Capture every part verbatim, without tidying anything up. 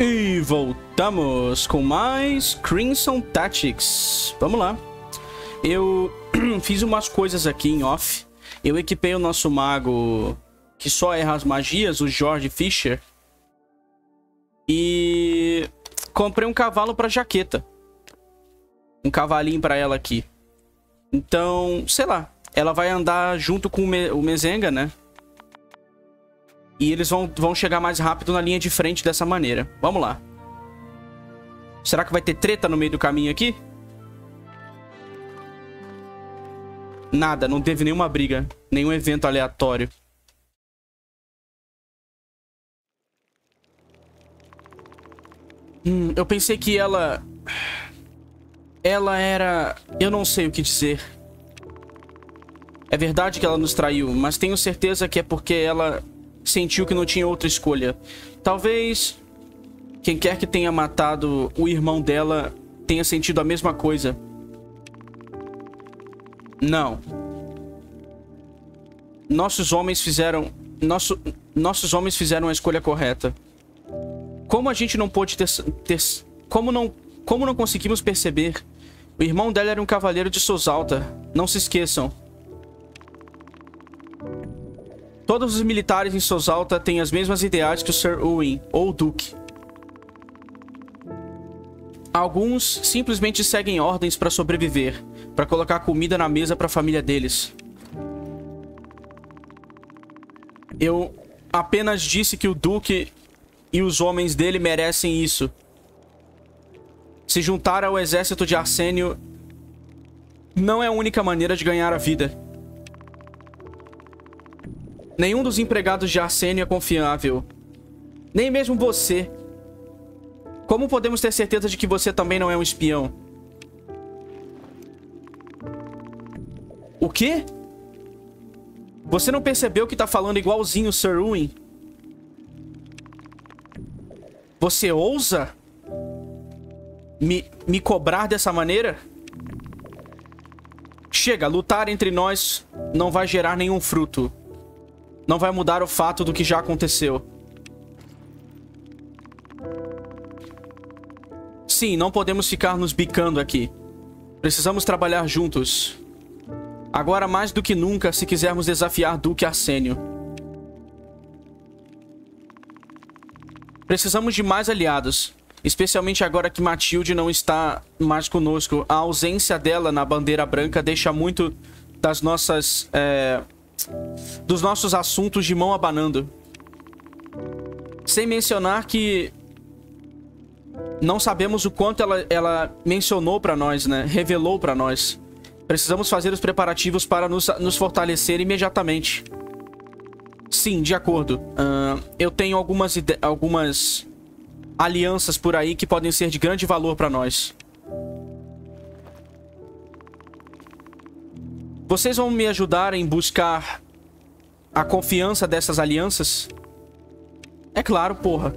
E voltamos com mais Crimson Tactics. Vamos lá. Eu fiz umas coisas aqui em off. Eu equipei o nosso mago que só erra as magias, o George Fisher. E comprei um cavalo pra jaqueta. Um cavalinho pra ela aqui. Então, sei lá. Ela vai andar junto com o, Me o Mezenga, né? E eles vão, vão chegar mais rápido na linha de frente dessa maneira. Vamos lá. Será que vai ter treta no meio do caminho aqui? Nada, não teve nenhuma briga. Nenhum evento aleatório. Hum, eu pensei que ela... Ela era... Eu não sei o que dizer. É verdade que ela nos traiu, mas tenho certeza que é porque ela... sentiu que não tinha outra escolha. Talvez quem quer que tenha matado o irmão dela tenha sentido a mesma coisa. Não. Nossos homens fizeram... Nosso, nossos homens fizeram a escolha correta. Como a gente não pôde ter... ter como, não, como não conseguimos perceber? O irmão dela era um cavaleiro de Sousalta. Não se esqueçam. Todos os militares em Sousalta têm as mesmas ideais que o Sir Uin, ou o Duque. Alguns simplesmente seguem ordens para sobreviver, para colocar comida na mesa para a família deles. Eu apenas disse que o Duque e os homens dele merecem isso. Se juntar ao exército de Arsênio não é a única maneira de ganhar a vida. Nenhum dos empregados de Arsênio é confiável. Nem mesmo você. Como podemos ter certeza de que você também não é um espião? O quê? Você não percebeu que tá falando igualzinho o Sir Ruin? Você ousa me, me cobrar dessa maneira? Chega, lutar entre nós não vai gerar nenhum fruto. Não vai mudar o fato do que já aconteceu. Sim, não podemos ficar nos bicando aqui. Precisamos trabalhar juntos. Agora mais do que nunca, se quisermos desafiar Duque Arsênio. Precisamos de mais aliados. Especialmente agora que Matilde não está mais conosco. A ausência dela na bandeira branca deixa muito das nossas... É... dos nossos assuntos de mão abanando. Sem mencionar que... não sabemos o quanto ela, ela mencionou pra nós, né? Revelou pra nós. Precisamos fazer os preparativos para nos, nos fortalecer imediatamente. Sim, de acordo. Uh, eu tenho algumas, algumas alianças por aí que podem ser de grande valor pra nós. Vocês vão me ajudar em buscar a confiança dessas alianças? É claro, porra.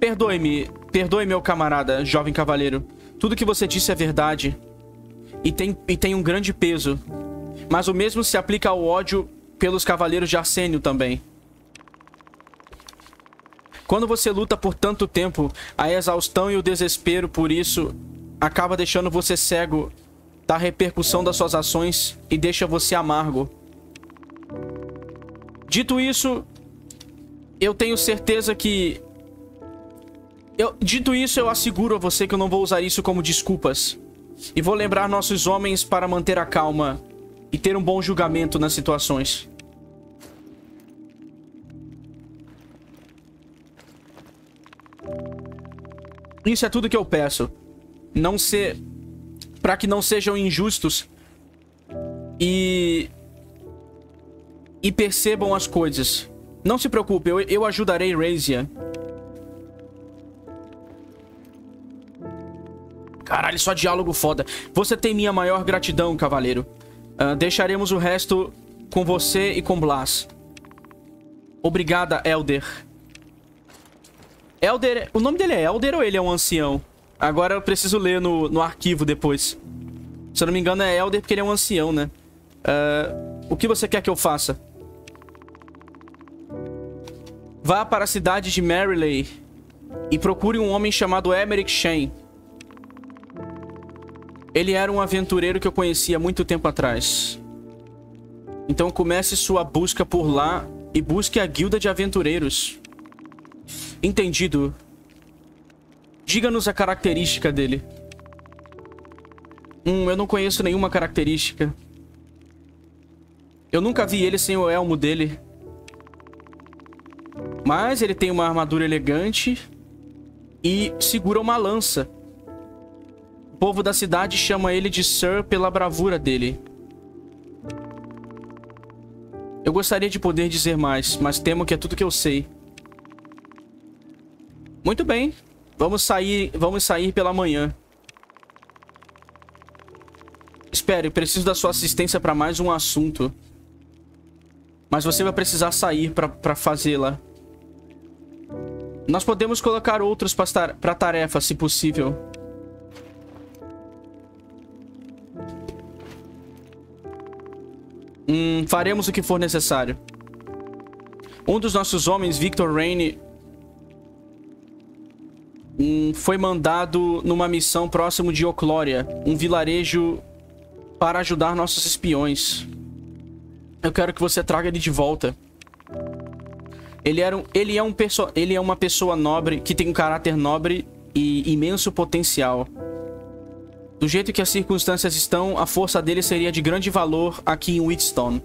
Perdoe-me, perdoe meu camarada, jovem cavaleiro. Tudo que você disse é verdade e tem, e tem um grande peso. Mas o mesmo se aplica ao ódio pelos cavaleiros de Arsênio também. Quando você luta por tanto tempo, a exaustão e o desespero por isso acaba deixando você cego da repercussão das suas ações e deixa você amargo. Dito isso, eu tenho certeza que... Eu... Dito isso, eu asseguro a você que eu não vou usar isso como desculpas. E vou lembrar nossos homens para manter a calma e ter um bom julgamento nas situações. Isso é tudo que eu peço. Não ser... Para que não sejam injustos. E... E percebam as coisas. Não se preocupe, eu, eu ajudarei Razia. Caralho, só diálogo foda. Você tem minha maior gratidão, cavaleiro. Uh, deixaremos o resto com você e com Blas. Obrigada, Elder. Elder, o nome dele é Elder ou ele é um ancião? Agora eu preciso ler no, no arquivo depois. Se eu não me engano é Elder porque ele é um ancião, né? Uh, o que você quer que eu faça? Vá para a cidade de Marillay e procure um homem chamado Emerick Shane. Ele era um aventureiro que eu conhecia muito tempo atrás. Então comece sua busca por lá e busque a guilda de aventureiros. Entendido. Diga-nos a característica dele. Hum, eu não conheço nenhuma característica. Eu nunca vi ele sem o elmo dele. Mas ele tem uma armadura elegante e segura uma lança. O povo da cidade chama ele de Sir pela bravura dele. Eu gostaria de poder dizer mais, mas temo que é tudo que eu sei. Muito bem. Vamos sair, vamos sair pela manhã. Espere, preciso da sua assistência para mais um assunto. Mas você vai precisar sair para fazê-la. Nós podemos colocar outros para a tarefa, se possível. Hum, faremos o que for necessário. Um dos nossos homens, Victor Rainey, hum, foi mandado numa missão próximo de Oclória, um vilarejo, para ajudar nossos espiões. Eu quero que você traga ele de volta. Ele, era um, ele, é um perso, ele é uma pessoa nobre, que tem um caráter nobre e imenso potencial. Do jeito que as circunstâncias estão, a força dele seria de grande valor aqui em Whitestone.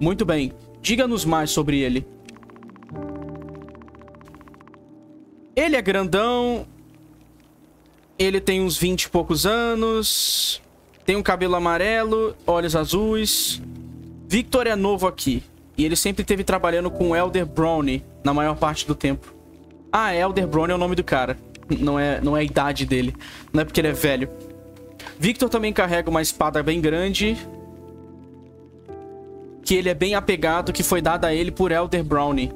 Muito bem. Diga-nos mais sobre ele. Ele é grandão. Ele tem uns vinte e poucos anos. Tem um cabelo amarelo, olhos azuis. Victor é novo aqui. E ele sempre esteve trabalhando com Elder Brownie na maior parte do tempo. Ah, Elder Brownie é o nome do cara. Não é, não é a idade dele. Não é porque ele é velho. Victor também carrega uma espada bem grande, que ele é bem apegado, que foi dada a ele por Elder Brownie.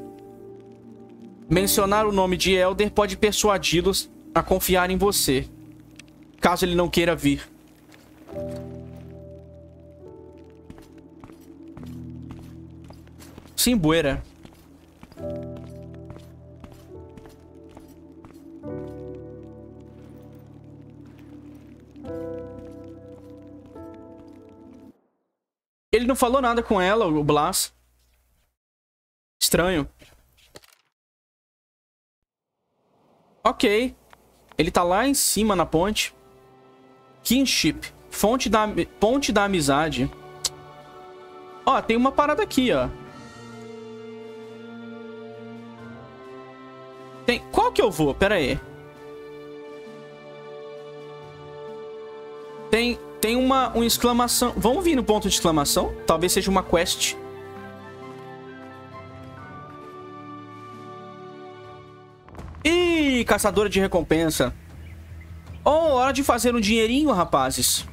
Mencionar o nome de Elder pode persuadi-los a confiar em você, caso ele não queira vir. Sim, bueira. Ele não falou nada com ela, o Blas. Estranho. Ok. Ele tá lá em cima na ponte. Kinship. Fonte da, ponte da amizade. Ó, tem uma parada aqui, ó. Tem... Qual que eu vou? Pera aí. Tem, tem uma, uma exclamação. Vamos vir no ponto de exclamação? Talvez seja uma quest. Ih, caçadora de recompensa. Oh, hora de fazer um dinheirinho, rapazes.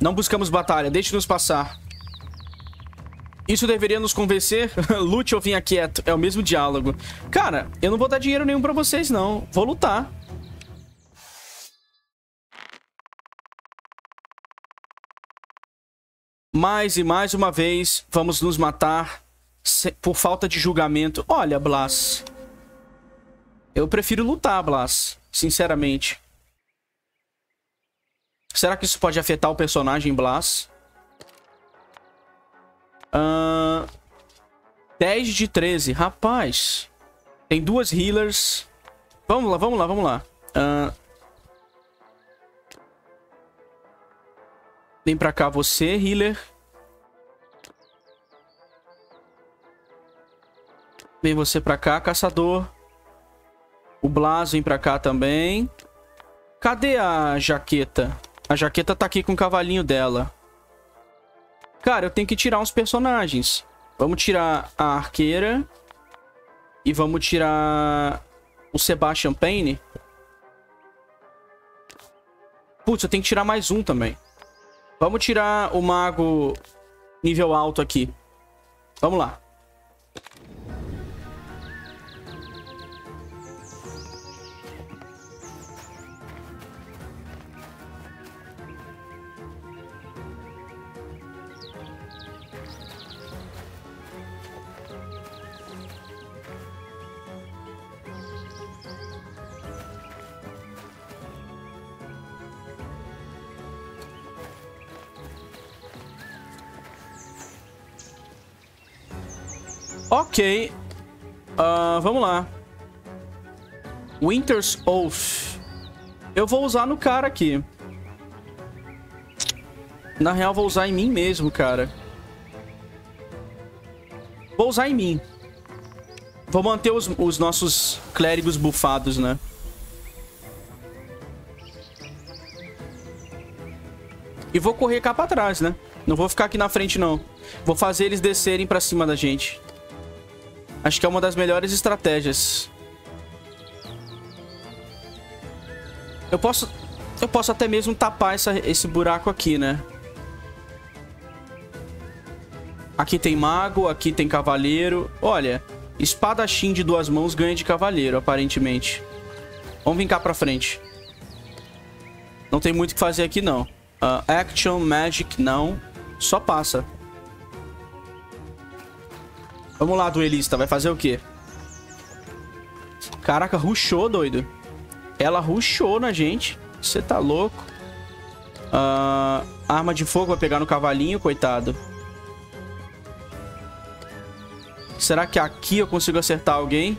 Não buscamos batalha. Deixe-nos passar. Isso deveria nos convencer? Lute ou vinha quieto. É o mesmo diálogo. Cara, eu não vou dar dinheiro nenhum pra vocês, não. Vou lutar. Mais e mais uma vez, vamos nos matar por falta de julgamento. Olha, Blas. Eu prefiro lutar, Blas. Sinceramente. Será que isso pode afetar o personagem, Blas? Uh, dez de treze. Rapaz. Tem duas healers. Vamos lá, vamos lá, vamos lá. Uh, vem pra cá você, healer. Vem você pra cá, caçador. O Blas vem pra cá também. Cadê a jaqueta? A jaqueta tá aqui com o cavalinho dela. Cara, eu tenho que tirar uns personagens. Vamos tirar a arqueira. E vamos tirar o Sebastian Payne. Putz, eu tenho que tirar mais um também. Vamos tirar o mago nível alto aqui. Vamos lá. Ok. Uh, vamos lá. Winter's Oath. Eu vou usar no cara aqui. Na real, vou usar em mim mesmo, cara. Vou usar em mim. Vou manter os, os nossos clérigos bufados, né? E vou correr cá pra trás, né? Não vou ficar aqui na frente, não. Vou fazer eles descerem pra cima da gente. Acho que é uma das melhores estratégias. Eu posso... Eu posso até mesmo tapar essa, esse buraco aqui, né? Aqui tem mago, aqui tem cavaleiro. Olha, espadachim de duas mãos ganha de cavaleiro, aparentemente. Vamos vir cá pra frente. Não tem muito o que fazer aqui, não. Uh, action, magic, não. Só passa. Vamos lá, duelista. Vai fazer o quê? Caraca, rushou, doido. Ela rushou na gente. Você tá louco. Uh, arma de fogo vai pegar no cavalinho, coitado. Será que aqui eu consigo acertar alguém?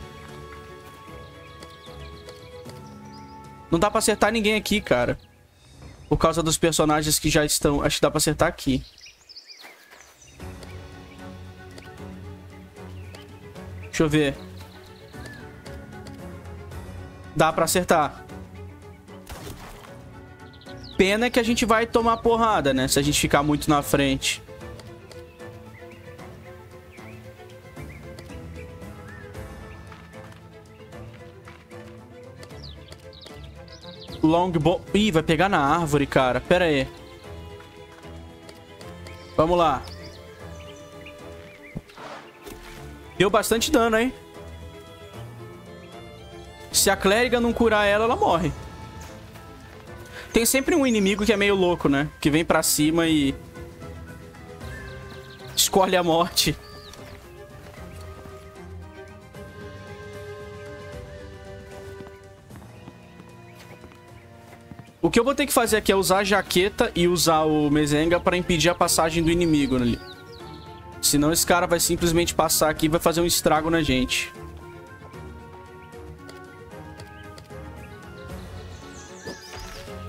Não dá pra acertar ninguém aqui, cara. Por causa dos personagens que já estão... Acho que dá pra acertar aqui. Deixa eu ver. Dá pra acertar. Pena é que a gente vai tomar porrada, né? Se a gente ficar muito na frente. Longbow... Ih, vai pegar na árvore, cara. Pera aí. Vamos lá. Deu bastante dano, hein? Se a clériga não curar ela, ela morre. Tem sempre um inimigo que é meio louco, né? Que vem pra cima e... escolhe a morte. O que eu vou ter que fazer aqui é usar a jaqueta e usar o Mezenga pra impedir a passagem do inimigo ali. Senão esse cara vai simplesmente passar aqui e vai fazer um estrago na gente.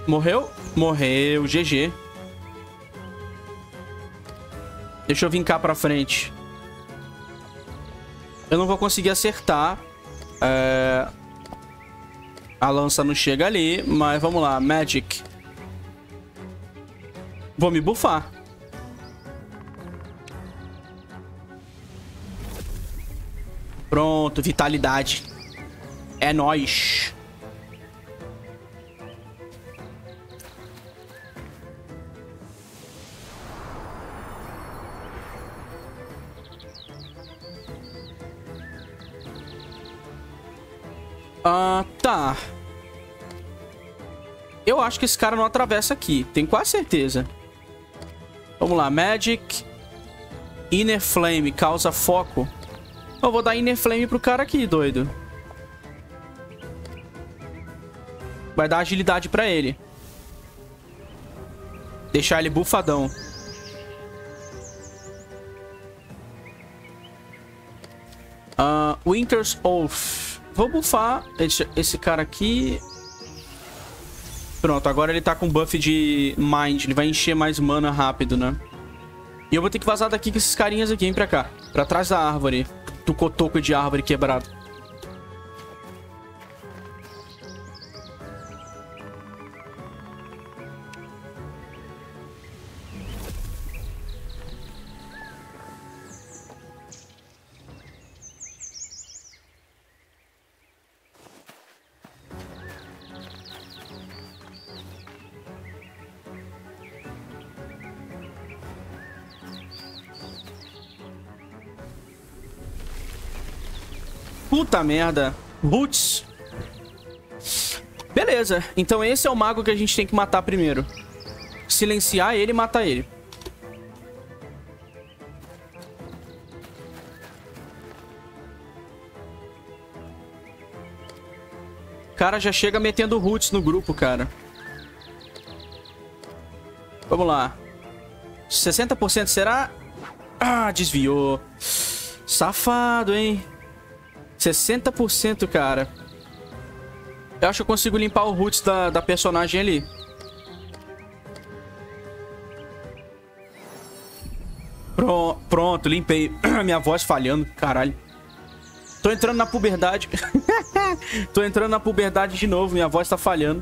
Morreu? Morreu, G G. Deixa eu vir cá pra frente. Eu não vou conseguir acertar. É... A lança não chega ali, mas vamos lá, Magic. Vou me bufar. Pronto, vitalidade. É nóis. Ah, tá. Eu acho que esse cara não atravessa aqui. Tenho quase certeza. Vamos lá, Magic. Inner Flame, causa foco. Eu vou dar Inner Flame pro cara aqui, doido. Vai dar agilidade pra ele. Deixar ele bufadão. uh, Winter's Oath. Vou bufar esse, esse cara aqui. Pronto, agora ele tá com buff de Mind. Ele vai encher mais mana rápido, né? E eu vou ter que vazar daqui com esses carinhas aqui, hein, pra cá. Pra trás da árvore. Do cotoco de árvore quebrado. Puta merda. Boots. Beleza. Então esse é o mago que a gente tem que matar primeiro. Silenciar ele e matar ele. O cara já chega metendo roots no grupo, cara. Vamos lá. sessenta por cento será? Ah, desviou. Safado, hein? sessenta por cento, cara. Eu acho que eu consigo limpar o roots da, da personagem ali. Pro, pronto, limpei. Minha voz falhando, caralho. Tô entrando na puberdade. Tô entrando na puberdade de novo. Minha voz tá falhando.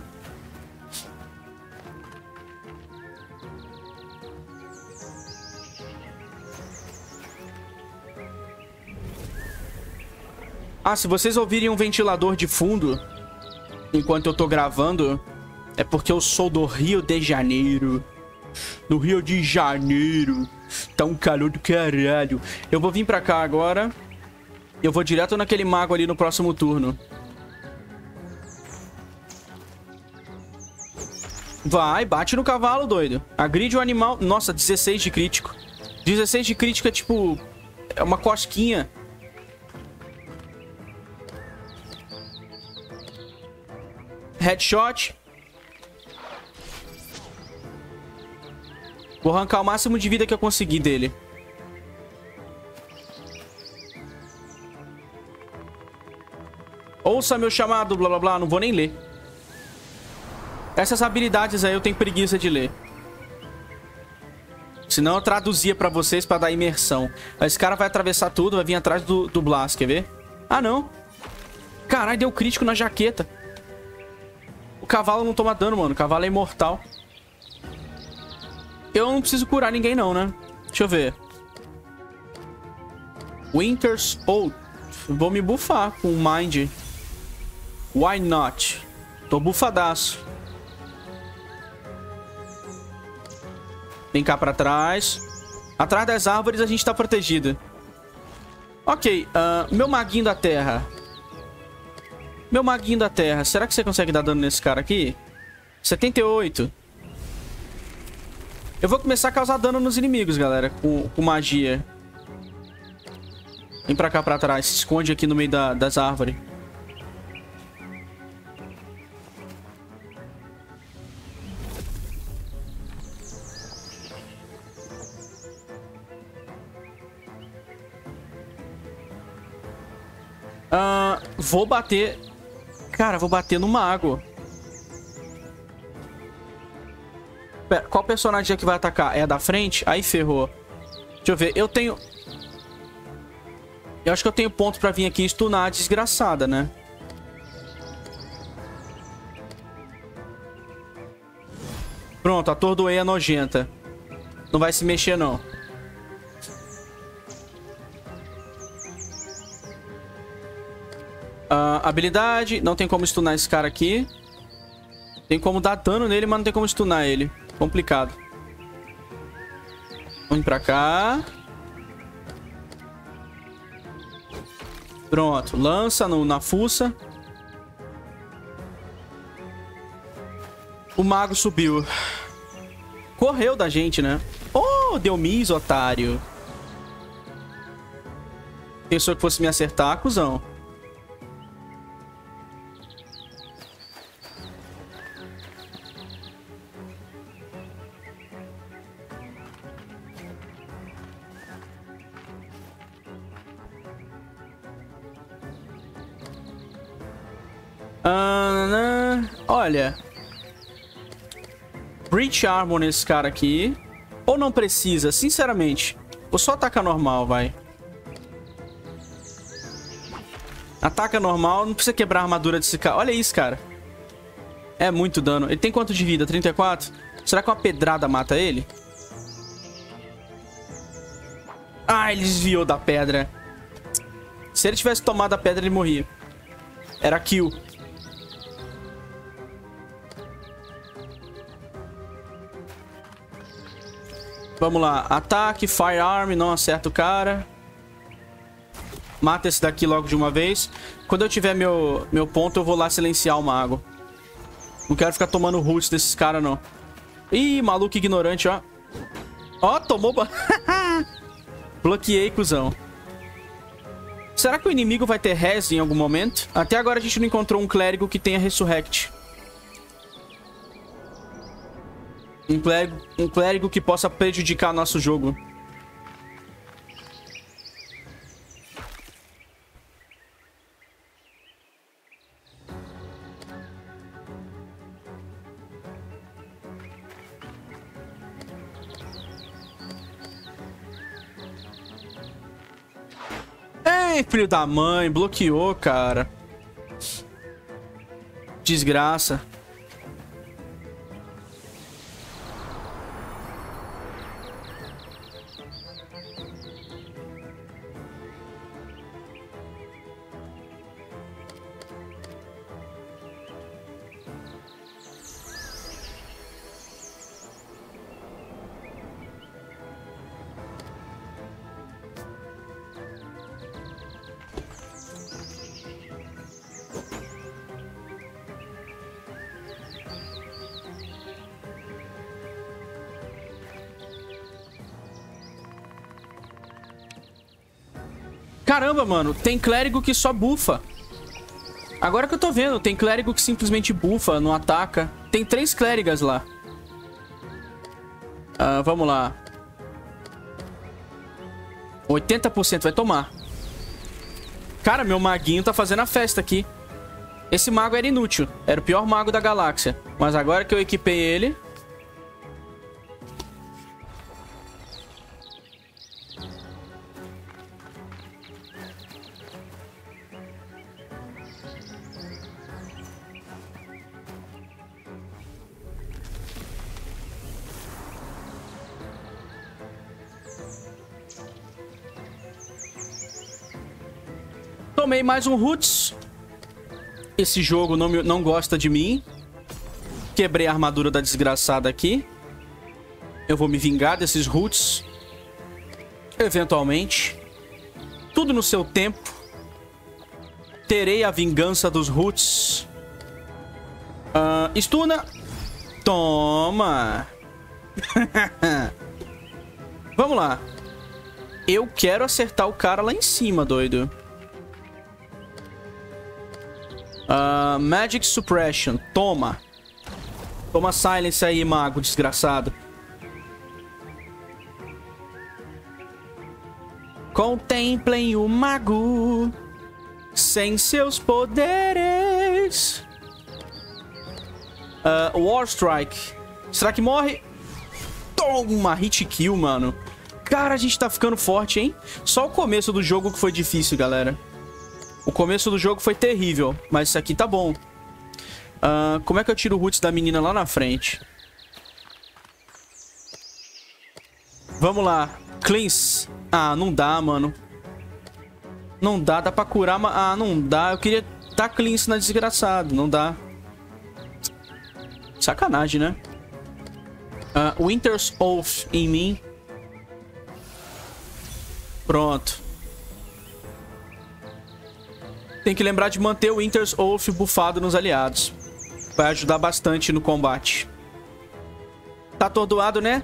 Ah, se vocês ouvirem um ventilador de fundo enquanto eu tô gravando, é porque eu sou do Rio de Janeiro. No Rio de Janeiro. Tá um calor do caralho. Eu vou vir pra cá agora. Eu vou direto naquele mago ali no próximo turno. Vai, bate no cavalo, doido. Agride o animal. Nossa, dezesseis de crítico. dezesseis de crítico é tipo... é uma cosquinha. Headshot. Vou arrancar o máximo de vida que eu conseguir dele. Ouça meu chamado, blá blá blá, não vou nem ler. Essas habilidades aí eu tenho preguiça de ler. Senão eu traduzia pra vocês pra dar imersão. Esse cara vai atravessar tudo, vai vir atrás do, do Blast, quer ver? Ah, não. Caralho, deu crítico na jaqueta. O cavalo não toma dano, mano. O cavalo é imortal. Eu não preciso curar ninguém não, né? Deixa eu ver. Winter's Oath. Vou me bufar com Mind. Why not? Tô bufadaço. Vem cá pra trás. Atrás das árvores a gente tá protegido. Ok, uh, meu maguinho da terra. Meu maguinho da terra. Será que você consegue dar dano nesse cara aqui? setenta e oito. Eu vou começar a causar dano nos inimigos, galera, com, com magia. Vem pra cá, pra trás. Se esconde aqui no meio da, das árvores. Ah, vou bater... Cara, vou bater no mago. Pera, qual personagem é que vai atacar? É a da frente? Aí ferrou. Deixa eu ver. Eu tenho... Eu acho que eu tenho ponto pra vir aqui e stunar a desgraçada, né? Pronto, atordoei a nojenta. Não vai se mexer, não. Uh, habilidade. Não tem como stunar esse cara aqui. Tem como dar dano nele, mas não tem como stunar ele. Complicado. Vamos pra cá. Pronto. Lança no, na fuça. O mago subiu. Correu da gente, né? Oh, deu miss, otário. Pensou que fosse me acertar, cuzão. Olha, Breach Armor nesse cara aqui. Ou não precisa, sinceramente. Vou só atacar normal, vai. Ataca normal, não precisa quebrar a armadura desse cara. Olha isso, cara. É muito dano. Ele tem quanto de vida? trinta e quatro? Será que uma pedrada mata ele? Ah, ele desviou da pedra. Se ele tivesse tomado a pedra, ele morria. Era kill. Vamos lá. Ataque, firearm, não acerta o cara. Mata esse daqui logo de uma vez. Quando eu tiver meu, meu ponto, eu vou lá silenciar o mago. Não quero ficar tomando roots desses caras, não. Ih, maluco ignorante, ó. Ó, tomou... Bloqueei, cuzão. Será que o inimigo vai ter res em algum momento? Até agora a gente não encontrou um clérigo que tenha resurrect. Um clérigo, um clérigo que possa prejudicar nosso jogo. Ai, filho da mãe, bloqueou, cara. Desgraça. Caramba, mano, tem clérigo que só bufa. Agora que eu tô vendo, tem clérigo que simplesmente bufa, não ataca. Tem três clérigas lá. Ah, vamos lá. oitenta por cento vai tomar. Cara, meu maguinho tá fazendo a festa aqui. Esse mago era inútil. Era o pior mago da galáxia. Mas agora que eu equipei ele... Tomei mais um Roots. Esse jogo não, me, não gosta de mim. Quebrei a armadura da desgraçada aqui. Eu vou me vingar desses Roots. Eventualmente. Tudo no seu tempo. Terei a vingança dos Roots. Uh, Stuna. Toma. Vamos lá. Eu quero acertar o cara lá em cima, doido. Uh, Magic Suppression. Toma. Toma silence aí, mago desgraçado. Contemplem o mago sem seus poderes. uh, War Strike. Será que morre? Toma, hit kill, mano. Cara, a gente tá ficando forte, hein? Só o começo do jogo que foi difícil, galera. O começo do jogo foi terrível, mas isso aqui tá bom. Uh, como é que eu tiro o Roots da menina lá na frente? Vamos lá. Cleanse. Ah, não dá, mano. Não dá, dá pra curar, mas... Ah, não dá. Eu queria dar Cleanse na desgraçado. Não dá. Sacanagem, né? Uh, Winter's Oath em mim. Pronto. Tem que lembrar de manter o Winter's Wolf bufado nos aliados. Vai ajudar bastante no combate. Tá atordoado, né?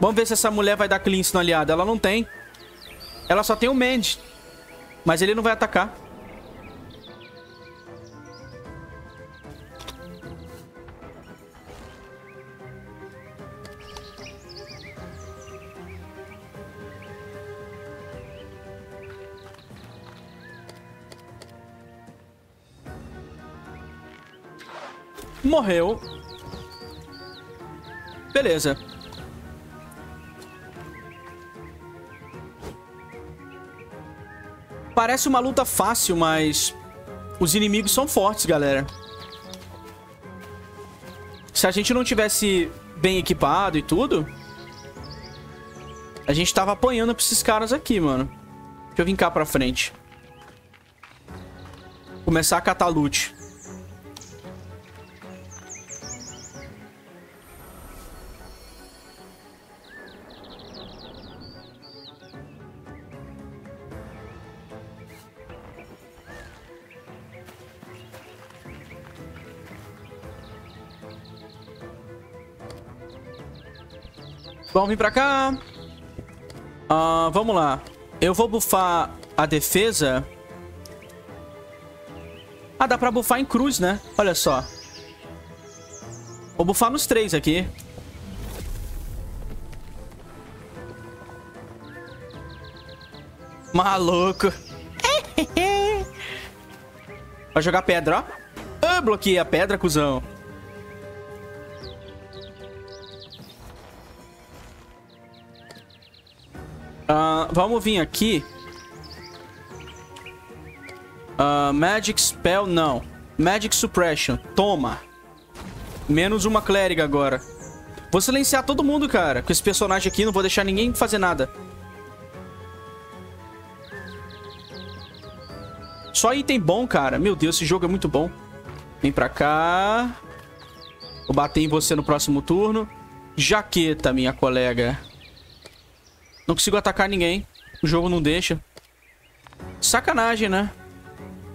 Vamos ver se essa mulher vai dar cleanse no aliado. Ela não tem. Ela só tem o Mend. Mas ele não vai atacar. Morreu. Beleza. Parece uma luta fácil, mas os inimigos são fortes, galera. Se a gente não tivesse bem equipado e tudo, a gente tava apanhando pra esses caras aqui, mano. Deixa eu vir cá pra frente. Começar a catar loot. Vamos vir pra cá. Uh, vamos lá. Eu vou bufar a defesa. Ah, dá pra bufar em cruz, né? Olha só. Vou bufar nos três aqui. Maluco. Vai jogar pedra, ó. Ah, bloqueei a pedra, cuzão. Uh, vamos vir aqui. Uh, Magic Spell, não. Magic Suppression. Toma. Menos uma clériga agora. Vou silenciar todo mundo, cara. Com esse personagem aqui, não vou deixar ninguém fazer nada. Só item bom, cara. Meu Deus, esse jogo é muito bom. Vem pra cá. Vou bater em você no próximo turno. Jaqueta, minha colega. Não consigo atacar ninguém. O jogo não deixa. Sacanagem, né?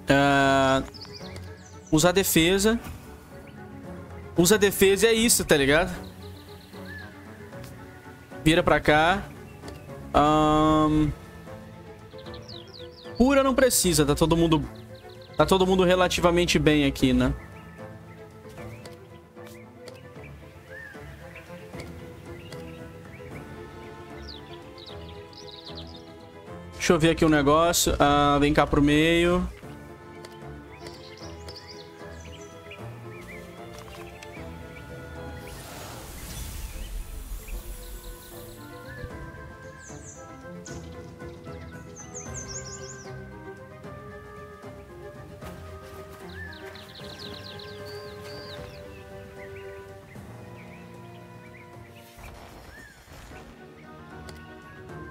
Uh, usar defesa. Usa defesa e é isso, tá ligado? Vira pra cá. Um... Cura não precisa, tá todo mundo... Tá todo mundo relativamente bem aqui, né? Deixa eu ver aqui um negócio. Ah, vem cá pro meio.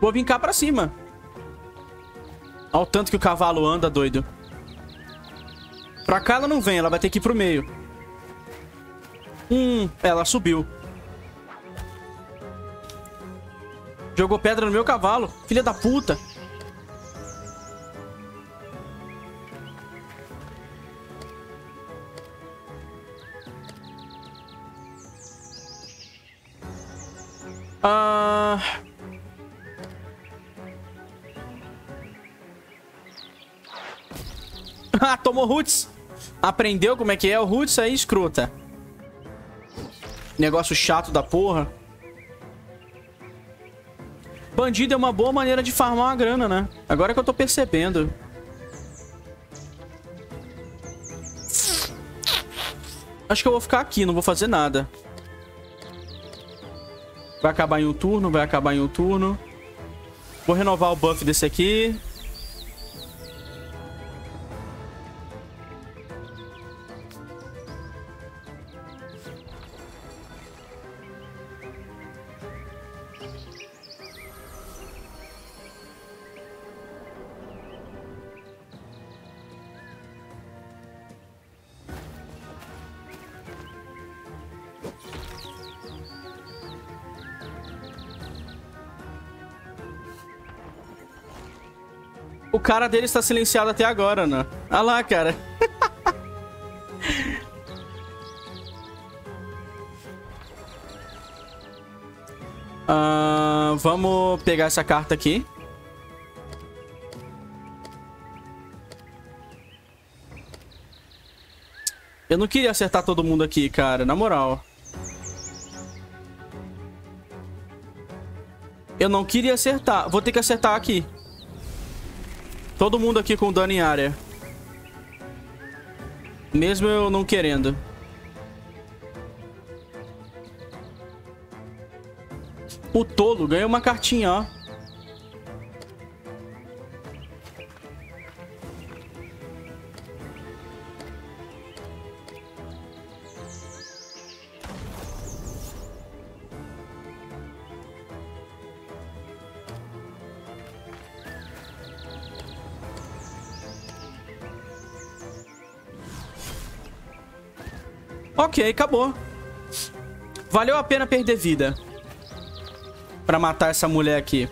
Vou vir cá pra cima. Olha o tanto que o cavalo anda, doido. Pra cá ela não vem, ela vai ter que ir pro meio. Hum, ela subiu. Jogou pedra no meu cavalo, filha da puta. Ah... Ah, tomou roots. Aprendeu como é que é o roots aí, escrota. Negócio chato da porra. Bandido é uma boa maneira de farmar uma grana, né? Agora que eu tô percebendo. Acho que eu vou ficar aqui, não vou fazer nada. Vai acabar em um turno, vai acabar em um turno. Vou renovar o buff desse aqui. O cara dele está silenciado até agora, né? Ah lá, cara. uh, vamos pegar essa carta aqui. Eu não queria acertar todo mundo aqui, cara. Na moral. Eu não queria acertar. Vou ter que acertar aqui. Todo mundo aqui com dano em área. Mesmo eu não querendo. O tolo ganhou uma cartinha, ó. Ok, acabou. Valeu a pena perder vida pra matar essa mulher aqui.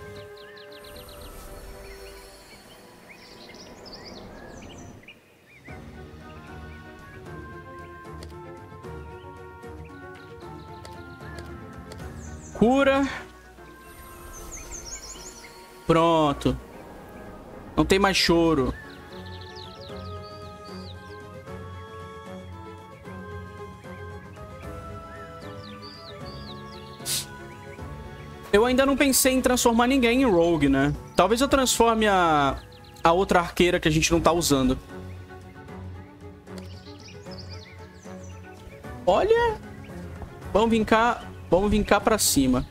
Cura. Pronto. Não tem mais choro. Eu ainda não pensei em transformar ninguém em rogue, né? Talvez eu transforme a, a outra arqueira que a gente não tá usando. Olha! Vamos vir cá, vamos vir cá pra cima.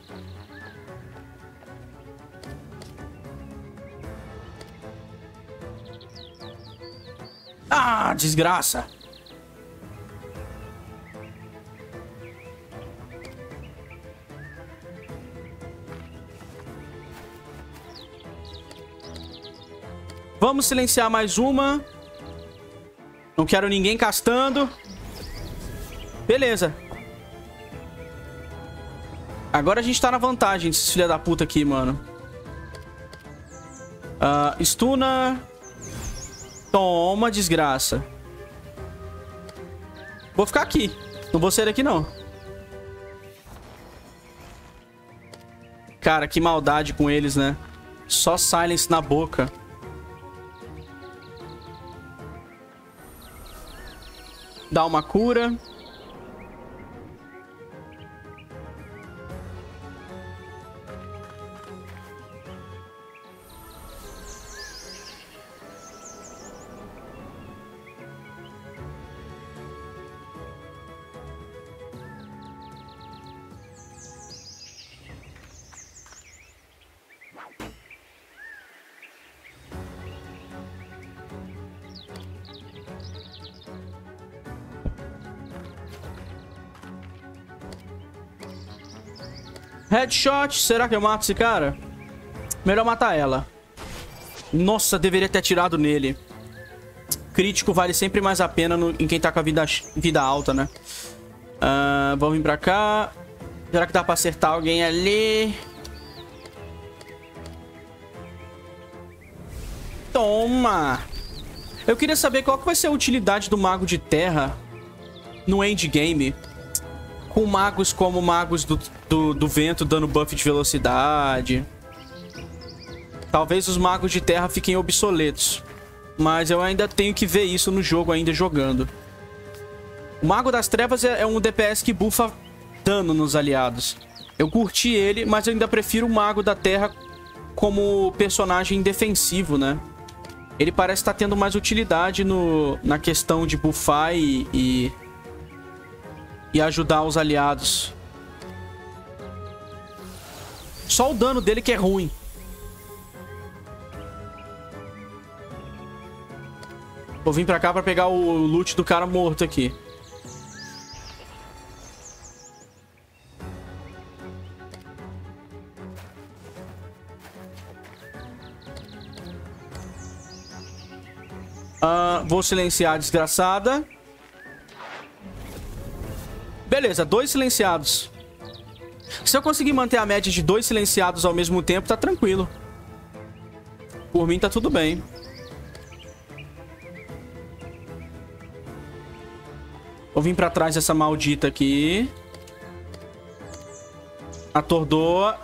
Ah, desgraça! Vamos silenciar mais uma. Não quero ninguém castando. Beleza. Agora a gente tá na vantagem, esses filha da puta aqui, mano. Uh, stuna. Toma, desgraça. Vou ficar aqui. Não vou sair daqui, não. Cara, que maldade com eles, né? Só silence na boca. Dá uma cura. Headshot. Será que eu mato esse cara? Melhor matar ela. Nossa, deveria ter atirado nele. Crítico vale sempre mais a pena no, em quem tá com a vida, vida alta, né? Uh, vamos vir pra cá. Será que dá pra acertar alguém ali? Toma! Eu queria saber qual que vai ser a utilidade do Mago de Terra no endgame. Com magos como magos do, do, do vento dando buff de velocidade. Talvez os magos de terra fiquem obsoletos. Mas eu ainda tenho que ver isso no jogo, ainda jogando. O Mago das Trevas é, é um D P S que bufa dano nos aliados. Eu curti ele, mas eu ainda prefiro o Mago da Terra como personagem defensivo, né? Ele parece estar tendo mais utilidade no, na questão de bufar e... e... E ajudar os aliados. Só o dano dele que é ruim. Vou vir pra cá pra pegar o loot do cara morto aqui. Ah, vou silenciar a desgraçada. Beleza, dois silenciados. Se eu conseguir manter a média de dois silenciados ao mesmo tempo, tá tranquilo. Por mim, tá tudo bem. Vou vir pra trás dessa maldita aqui. Atordoa.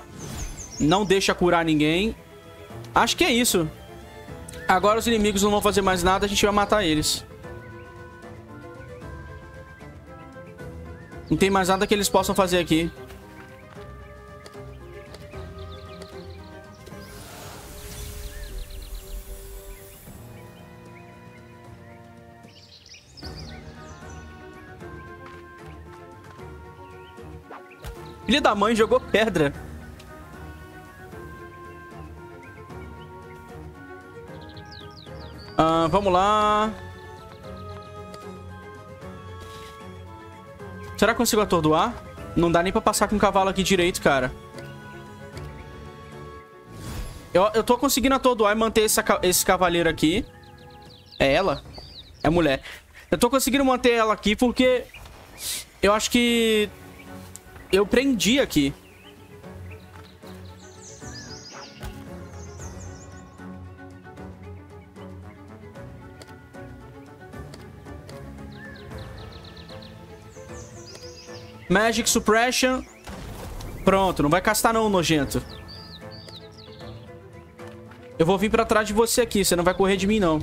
Não deixa curar ninguém. Acho que é isso. Agora os inimigos não vão fazer mais nada, a gente vai matar eles. Não tem mais nada que eles possam fazer aqui. Filha da mãe jogou pedra. Ah, vamos lá. Será que consigo atordoar? Não dá nem pra passar com o cavalo aqui direito, cara. Eu, eu tô conseguindo atordoar e manter esse, esse cavaleiro aqui. É ela? É mulher. Eu tô conseguindo manter ela aqui porque... Eu acho que... Eu prendi aqui. Magic Suppression. Pronto, não vai castar não, nojento. Eu vou vir pra trás de você aqui. Você não vai correr de mim, não.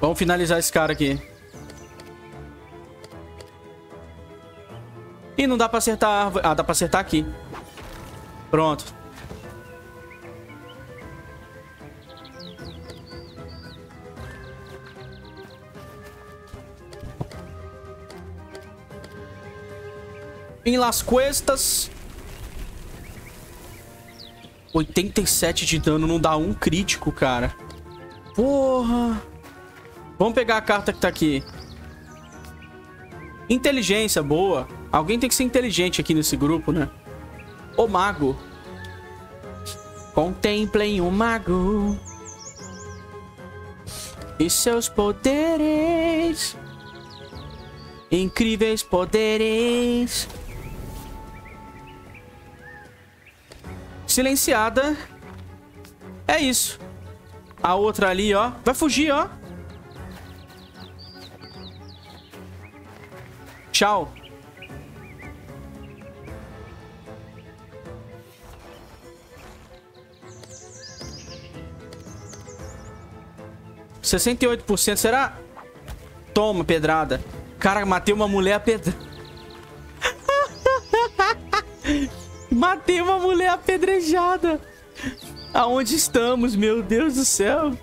Vamos finalizar esse cara aqui. Ih, não dá pra acertar a árvore. Ah, dá pra acertar aqui. Pronto. Em Las Cuestas. oitenta e sete de dano, não dá um crítico, cara. Porra. Vamos pegar a carta que tá aqui. Inteligência, boa. Alguém tem que ser inteligente aqui nesse grupo, né? O mago. Contemplem o mago e seus poderes. Incríveis poderes. Silenciada. É isso. A outra ali, ó. Vai fugir, ó. Tchau. sessenta e oito por cento. Será? Toma, pedrada. Cara, matei uma mulher a pedrada. Matei uma mulher apedrejada. Aonde estamos, meu Deus do céu?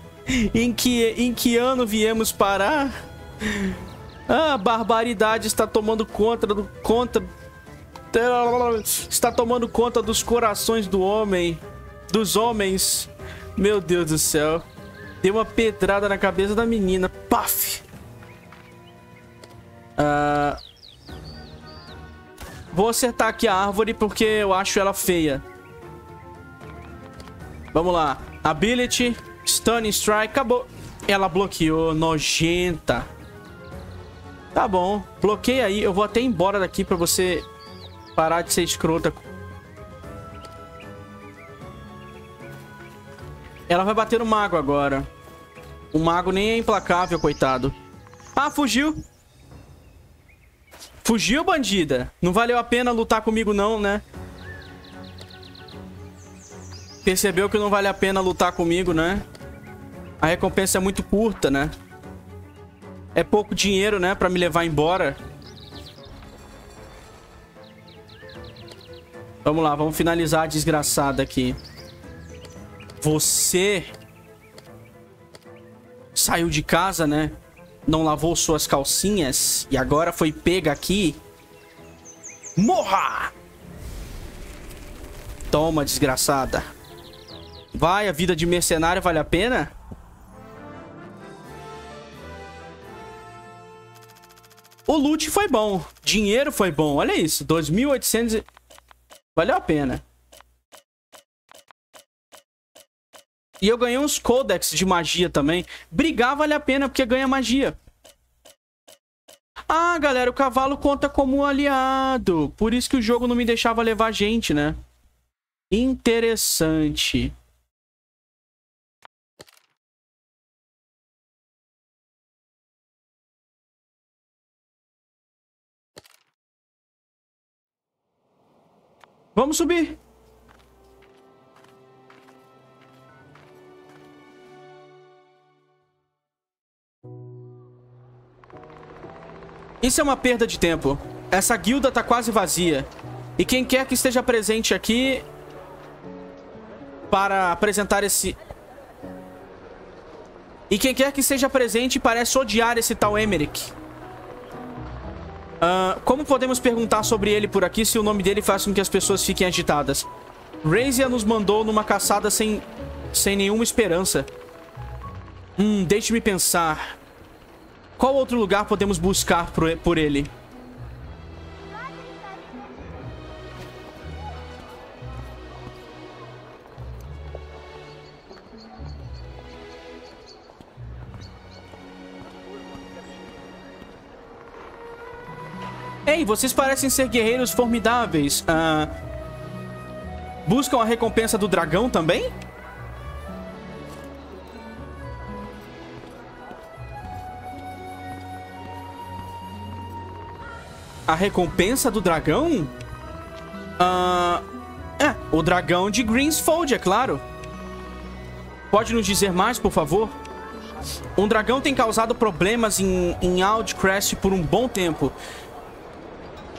Em que, em que ano viemos parar? Ah, a barbaridade está tomando conta do... Conta... Está tomando conta dos corações do homem. Dos homens. Meu Deus do céu. Deu uma pedrada na cabeça da menina. Paf! Ah... Vou acertar aqui a árvore porque eu acho ela feia. Vamos lá. Ability, Stunning Strike, acabou. Ela bloqueou, nojenta. Tá bom. Bloqueia aí. Eu vou até embora daqui pra você parar de ser escrota. Ela vai bater no mago agora. O mago nem é implacável, coitado. Ah, fugiu. Fugiu, bandida. Não valeu a pena lutar comigo não, né? Percebeu que não vale a pena lutar comigo, né? A recompensa é muito curta, né? É pouco dinheiro, né? Pra me levar embora. Vamos lá, vamos finalizar a desgraçada aqui. Você... saiu de casa, né? Não lavou suas calcinhas e agora foi pega aqui. Morra! Toma, desgraçada. Vai, a vida de mercenário vale a pena? O loot foi bom. Dinheiro foi bom. Olha isso. dois mil e oitocentos... E... valeu a pena. E eu ganhei uns codex de magia também. Brigar vale a pena porque ganha magia. Ah, galera, o cavalo conta como um aliado. Por isso que o jogo não me deixava levar gente, né? Interessante. Vamos subir. Isso é uma perda de tempo. Essa guilda tá quase vazia. E quem quer que esteja presente aqui para apresentar esse... E quem quer que esteja presente parece odiar esse tal Emerick. Uh, como podemos perguntar sobre ele por aqui se o nome dele faz com que as pessoas fiquem agitadas? Razia nos mandou numa caçada sem, sem nenhuma esperança. Hum, deixe-me pensar... Qual outro lugar podemos buscar por ele? Ei, vocês parecem ser guerreiros formidáveis. Ah, buscam a recompensa do dragão também? A recompensa do dragão? Ah, é, o dragão de Greensfold, é claro. Pode nos dizer mais, por favor? Um dragão tem causado problemas em, em Aldcrest por um bom tempo.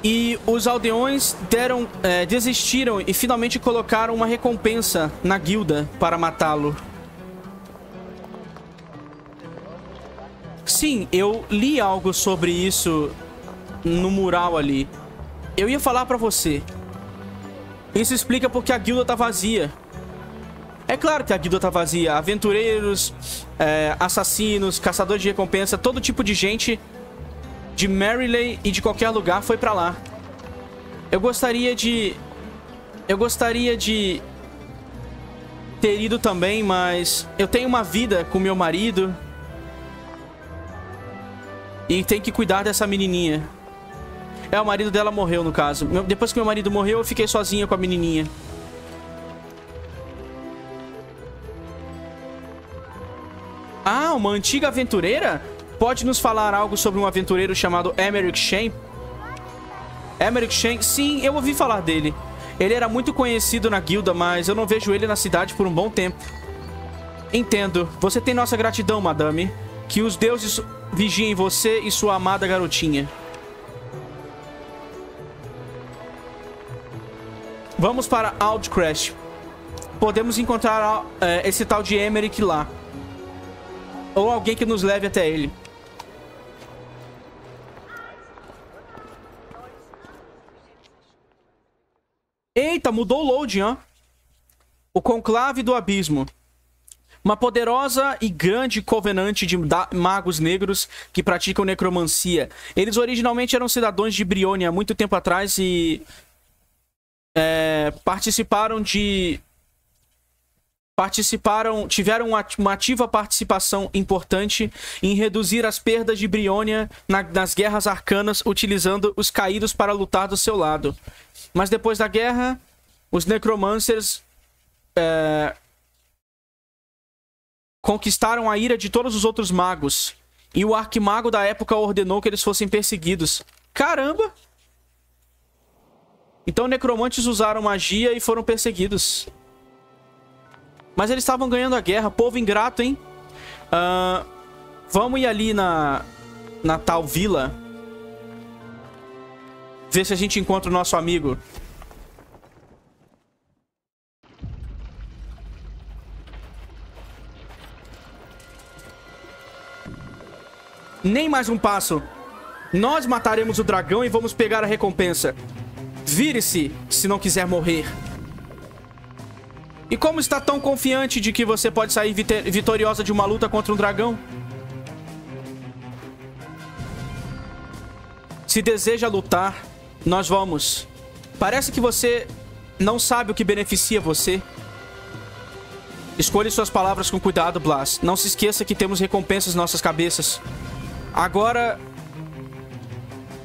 E os aldeões deram, é, desistiram e finalmente colocaram uma recompensa na guilda para matá-lo. Sim, eu li algo sobre isso... no mural ali. Eu ia falar pra você. Isso explica porque a guilda tá vazia. É claro que a guilda tá vazia. Aventureiros, é, assassinos, caçadores de recompensa, todo tipo de gente de Marillay e de qualquer lugar foi pra lá. Eu gostaria de... Eu gostaria de... ter ido também, mas... eu tenho uma vida com meu marido. E tenho que cuidar dessa menininha. É, o marido dela morreu, no caso. Depois que meu marido morreu, eu fiquei sozinha com a menininha. Ah, uma antiga aventureira? Pode nos falar algo sobre um aventureiro chamado Emerick Shane? Emerick Shane? Sim, eu ouvi falar dele. Ele era muito conhecido na guilda, mas eu não vejo ele na cidade por um bom tempo. Entendo. Você tem nossa gratidão, madame. Que os deuses vigiem você e sua amada garotinha. Vamos para Aldcrest. Podemos encontrar uh, esse tal de Emerick lá. Ou alguém que nos leve até ele. Eita, mudou o loading, ó. O Conclave do Abismo. Uma poderosa e grande covenante de magos negros que praticam necromancia. Eles originalmente eram cidadãos de Brionia há muito tempo atrás e... É, participaram de... Participaram, tiveram uma ativa participação importante em reduzir as perdas de Brionia na, nas guerras arcanas, utilizando os caídos para lutar do seu lado. Mas depois da guerra, os necromancers é, conquistaram a ira de todos os outros magos. E o arquimago da época ordenou que eles fossem perseguidos. Caramba! Então necromantes usaram magia e foram perseguidos. Mas eles estavam ganhando a guerra. Povo ingrato, hein? Uh, vamos ir ali na, na tal vila. Ver se a gente encontra o nosso amigo. Nem mais um passo. Nós mataremos o dragão e vamos pegar a recompensa. Vire-se, se não quiser morrer. E como está tão confiante de que você pode sair vitoriosa de uma luta contra um dragão? Se deseja lutar, nós vamos. Parece que você não sabe o que beneficia você. Escolha suas palavras com cuidado, Blas. Não se esqueça que temos recompensas em nossas cabeças. Agora,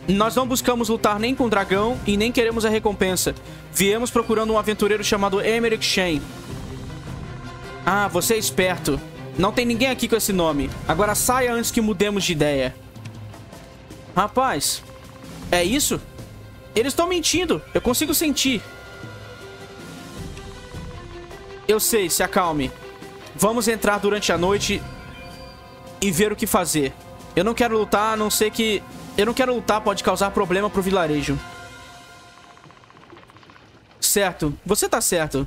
nós não buscamos lutar nem com o dragão e nem queremos a recompensa. Viemos procurando um aventureiro chamado Emerick Shane. Ah, você é esperto. Não tem ninguém aqui com esse nome. Agora saia antes que mudemos de ideia. Rapaz, é isso? Eles estão mentindo. Eu consigo sentir. Eu sei, se acalme. Vamos entrar durante a noite e ver o que fazer. Eu não quero lutar, a não ser que... Eu não quero lutar, pode causar problema pro vilarejo. Certo, você tá certo.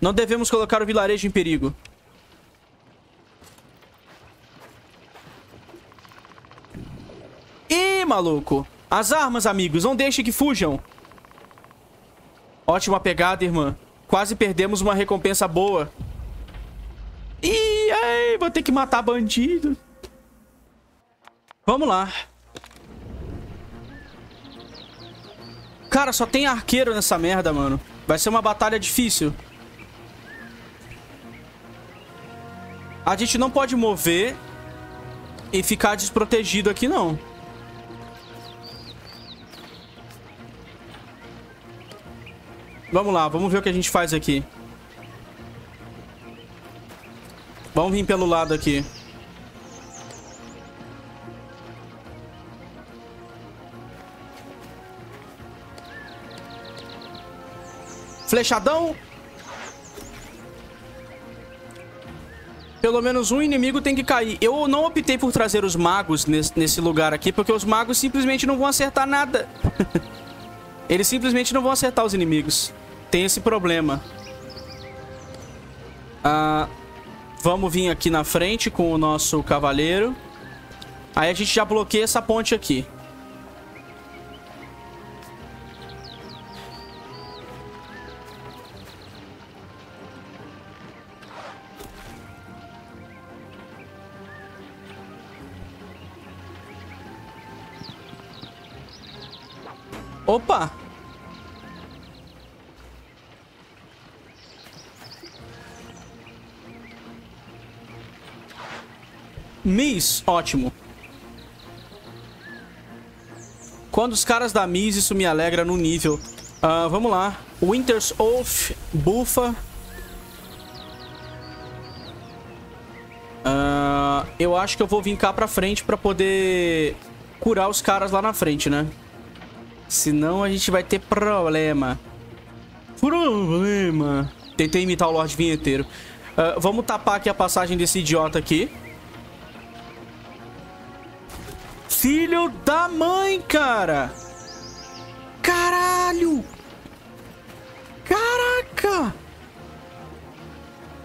Não devemos colocar o vilarejo em perigo. Ih, maluco. As armas, amigos, não deixe que fujam. Ótima pegada, irmã. Quase perdemos uma recompensa boa. Ih, ai, vou ter que matar bandido. Vamos lá. Cara, só tem arqueiro nessa merda, mano. Vai ser uma batalha difícil. A gente não pode mover e ficar desprotegido aqui, não. Vamos lá, vamos ver o que a gente faz aqui. Vamos vir pelo lado aqui. Flechadão. Pelo menos um inimigo tem que cair. Eu não optei por trazer os magos nesse lugar aqui, porque os magos simplesmente não vão acertar nada. Eles simplesmente não vão acertar os inimigos. Tem esse problema. Ah, vamos vir aqui na frente com o nosso cavaleiro. Aí a gente já bloqueia essa ponte aqui. Opa! Miss, ótimo. Quando os caras da Miss, isso me alegra no nível. Uh, vamos lá. Winter's Oath, bufa. Uh, eu acho que eu vou vir cá pra frente pra poder curar os caras lá na frente, né? Senão a gente vai ter problema. Problema. Tentei imitar o Lorde Vinheteiro. Uh, vamos tapar aqui a passagem desse idiota aqui. Filho da mãe, cara! Caralho! Caraca!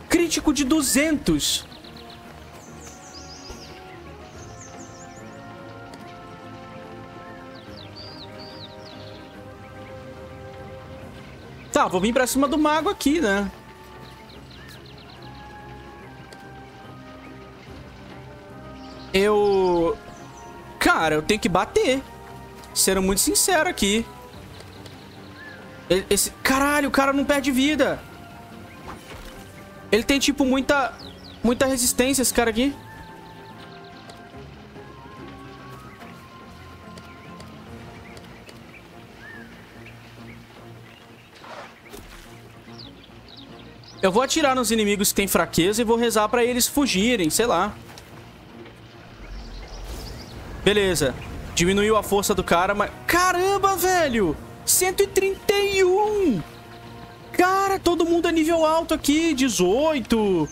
Crítico de duzentos. Tá, vou vir pra cima do mago aqui, né? Eu... Cara, eu tenho que bater. Sendo muito sincero aqui. Esse... Caralho, o cara não perde vida. Ele tem, tipo, muita... Muita resistência, esse cara aqui. Eu vou atirar nos inimigos que têm fraqueza e vou rezar pra eles fugirem, sei lá. Beleza. Diminuiu a força do cara, mas... Caramba, velho! cento e trinta e um! Cara, todo mundo é nível alto aqui. dezoito!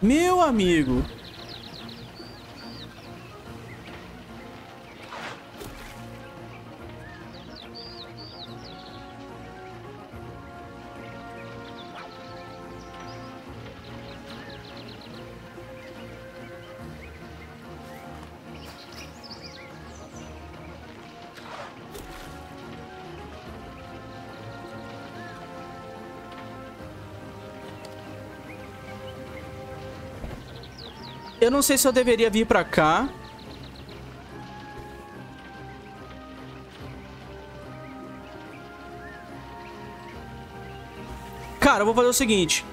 Meu amigo! Eu não sei se eu deveria vir pra cá. Cara, eu vou fazer o seguinte.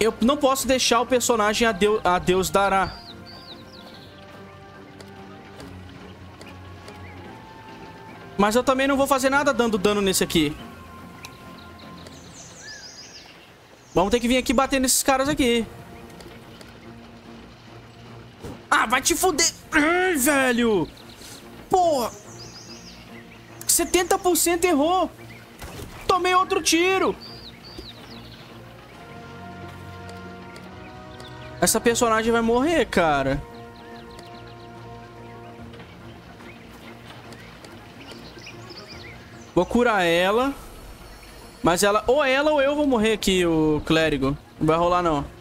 Eu não posso deixar o personagem a Deus, a Deus dará. Mas eu também não vou fazer nada dando dano nesse aqui. Vamos ter que vir aqui bater nesses caras aqui. Vai te fuder. Ai, velho. Porra. setenta por cento errou. Tomei outro tiro. Essa personagem vai morrer, cara. Vou curar ela. Mas ela... Ou ela ou eu vou morrer aqui, o clérigo. Não vai rolar, não.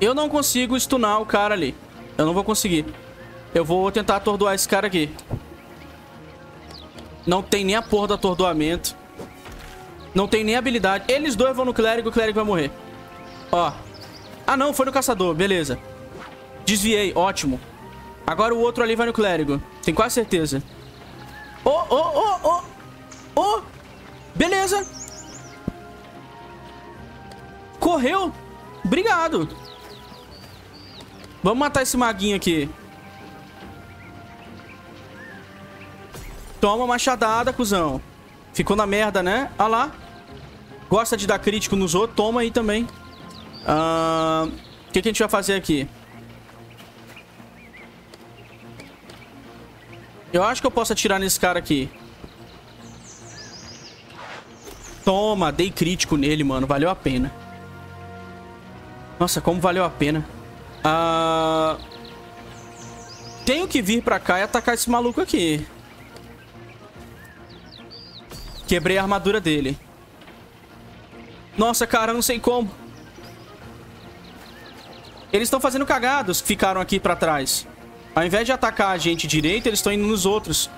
Eu não consigo stunar o cara ali. Eu não vou conseguir. Eu vou tentar atordoar esse cara aqui. Não tem nem a porra do atordoamento. Não tem nem habilidade. Eles dois vão no clérigo, o clérigo vai morrer. Ó. Ah, não, foi no caçador. Beleza. Desviei, ótimo. Agora o outro ali vai no clérigo. Tenho quase certeza. Ô, ô, ô, ô. Ô. Beleza. Correu. Obrigado. Vamos matar esse maguinho aqui. Toma machadada, cuzão. Ficou na merda, né? Ah lá. Gosta de dar crítico nos outros. Toma aí também. O uh, que, que a gente vai fazer aqui? Eu acho que eu posso atirar nesse cara aqui. Toma, dei crítico nele, mano. Valeu a pena. Nossa, como valeu a pena. Uh... Tenho que vir pra cá e atacar esse maluco aqui. Quebrei a armadura dele. Nossa, cara, não sei como. Eles estão fazendo cagados que ficaram aqui pra trás. Ao invés de atacar a gente direito, eles estão indo nos outros.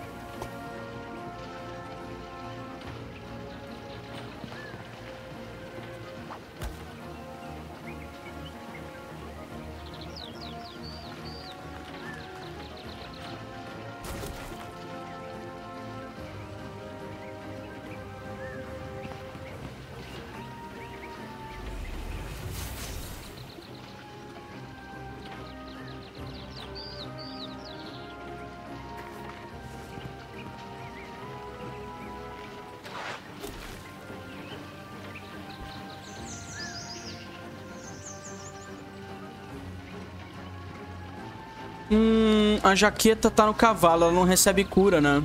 Hum, a jaqueta tá no cavalo, ela não recebe cura, né?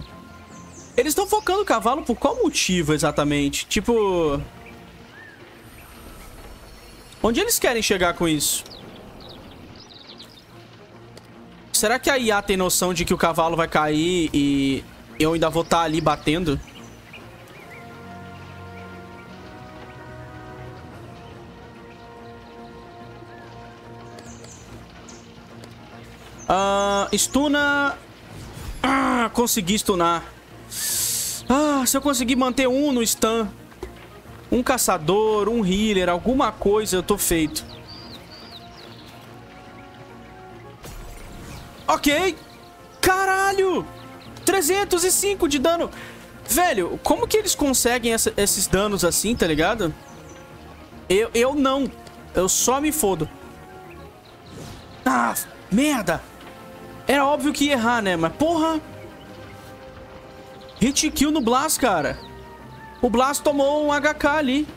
Eles estão focando o cavalo por qual motivo exatamente? Tipo... onde eles querem chegar com isso? Será que a I A tem noção de que o cavalo vai cair e eu ainda vou estar ali batendo? Uh, estuna... Ah, consegui stunar. Ah, se eu conseguir manter um no stun, um caçador, um healer, alguma coisa, eu tô feito. Ok. Caralho, trezentos e cinco de dano. Velho, como que eles conseguem essa, esses danos assim, tá ligado? Eu, eu não. Eu só me fodo. Ah, merda. Era óbvio que ia errar, né? Mas porra. Hit kill no Blast, cara. O Blast tomou um H K ali.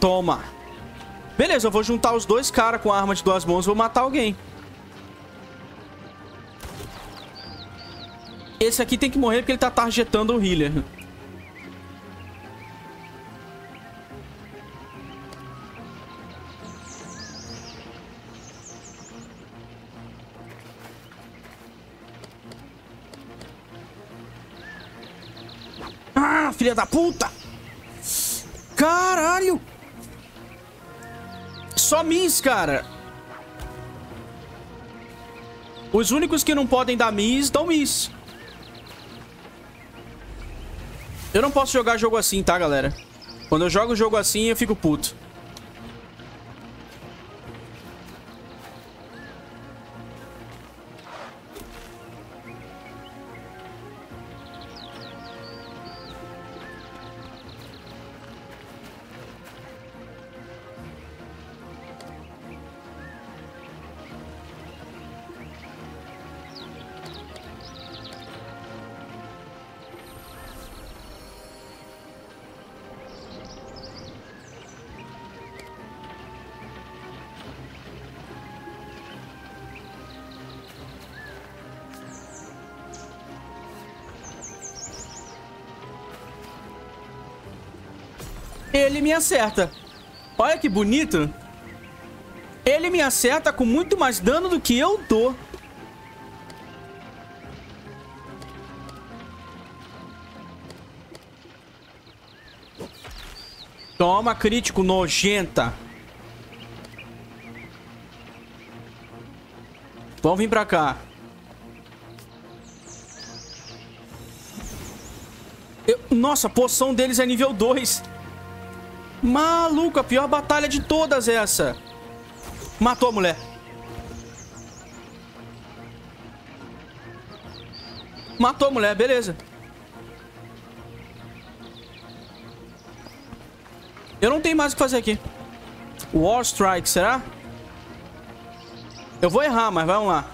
Toma. Beleza, eu vou juntar os dois caras com a arma de duas mãos e vou matar alguém. Esse aqui tem que morrer porque ele tá targetando o healer. Filha da puta! Caralho! Só miss, cara! Os únicos que não podem dar miss, dão miss. Eu não posso jogar jogo assim, tá, galera? Quando eu jogo jogo assim, eu fico puto. Ele me acerta. Olha que bonito. Ele me acerta com muito mais dano do que eu dou. Toma, crítico, nojenta. Vamos vir pra cá. Eu... Nossa, a poção deles é nível dois. Maluco, a pior batalha de todas essa. Matou a mulher. Matou a mulher, beleza. Eu não tenho mais o que fazer aqui. War Strike, será? Eu vou errar, mas vamos lá.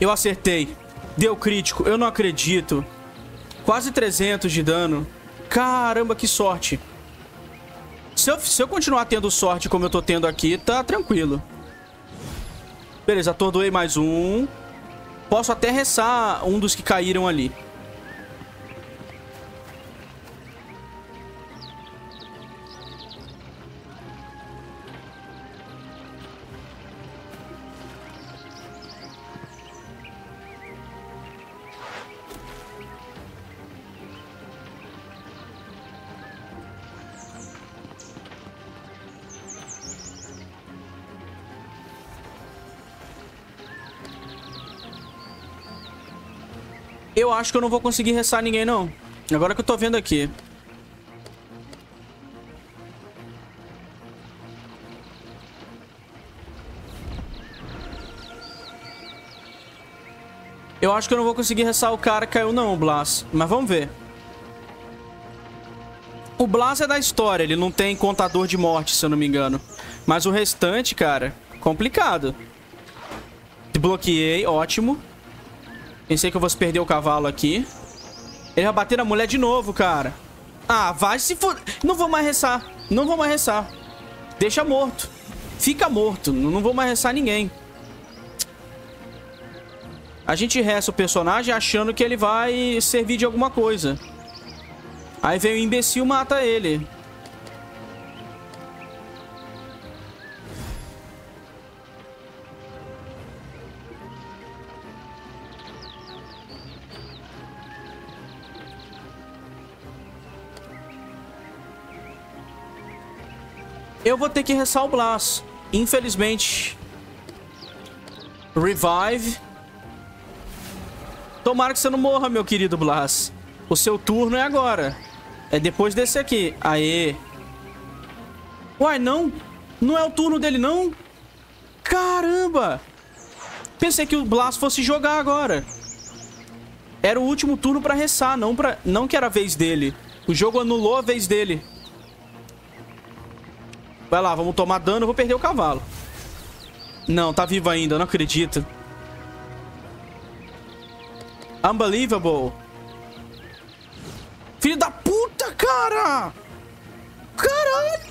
Eu acertei. Deu crítico, eu não acredito. Quase trezentos de dano. Caramba, que sorte. Se eu, se eu continuar tendo sorte como eu tô tendo aqui, tá tranquilo. Beleza, atordoei mais um. Posso até ressar um dos que caíram ali. Eu acho que eu não vou conseguir ressar ninguém, não. Agora que eu tô vendo aqui. Eu acho que eu não vou conseguir ressar o cara que caiu, não, o Blas. Mas vamos ver. O Blas é da história. Ele não tem contador de morte, se eu não me engano. Mas o restante, cara, complicado. Desbloqueei, ótimo. Pensei que eu fosse perder o cavalo aqui. Ele vai bater na mulher de novo, cara. Ah, vai se for... Não vou mais ressar. Não vou mais ressar. Deixa morto. fica morto. Não vou mais restar ninguém. A gente resta o personagem achando que ele vai servir de alguma coisa. Aí vem o imbecil e mata ele. Eu vou ter que restar o Blas, infelizmente. Revive. Tomara que você não morra, meu querido Blas. O seu turno é agora. É depois desse aqui. Aê. Uai, não. Não é o turno dele, não? Caramba. Pensei que o Blas fosse jogar agora. Era o último turno pra restar, não, pra... não que era a vez dele. O jogo anulou a vez dele. Vai lá, vamos tomar dano, eu vou perder o cavalo. Não, tá vivo ainda, eu não acredito. Unbelievable. Filho da puta, cara! Caralho!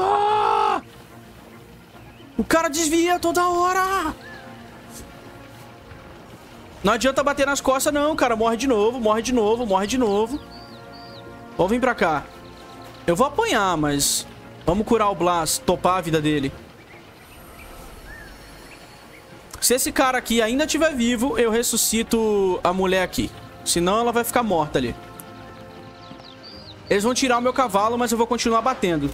Ah! O cara desvia toda hora! Não adianta bater nas costas não, cara. Morre de novo, morre de novo, morre de novo. Vamos vir pra cá. Eu vou apanhar, mas... vamos curar o Blas, topar a vida dele. Se esse cara aqui ainda estiver vivo, eu ressuscito a mulher aqui. Senão ela vai ficar morta ali. Eles vão tirar o meu cavalo, mas eu vou continuar batendo.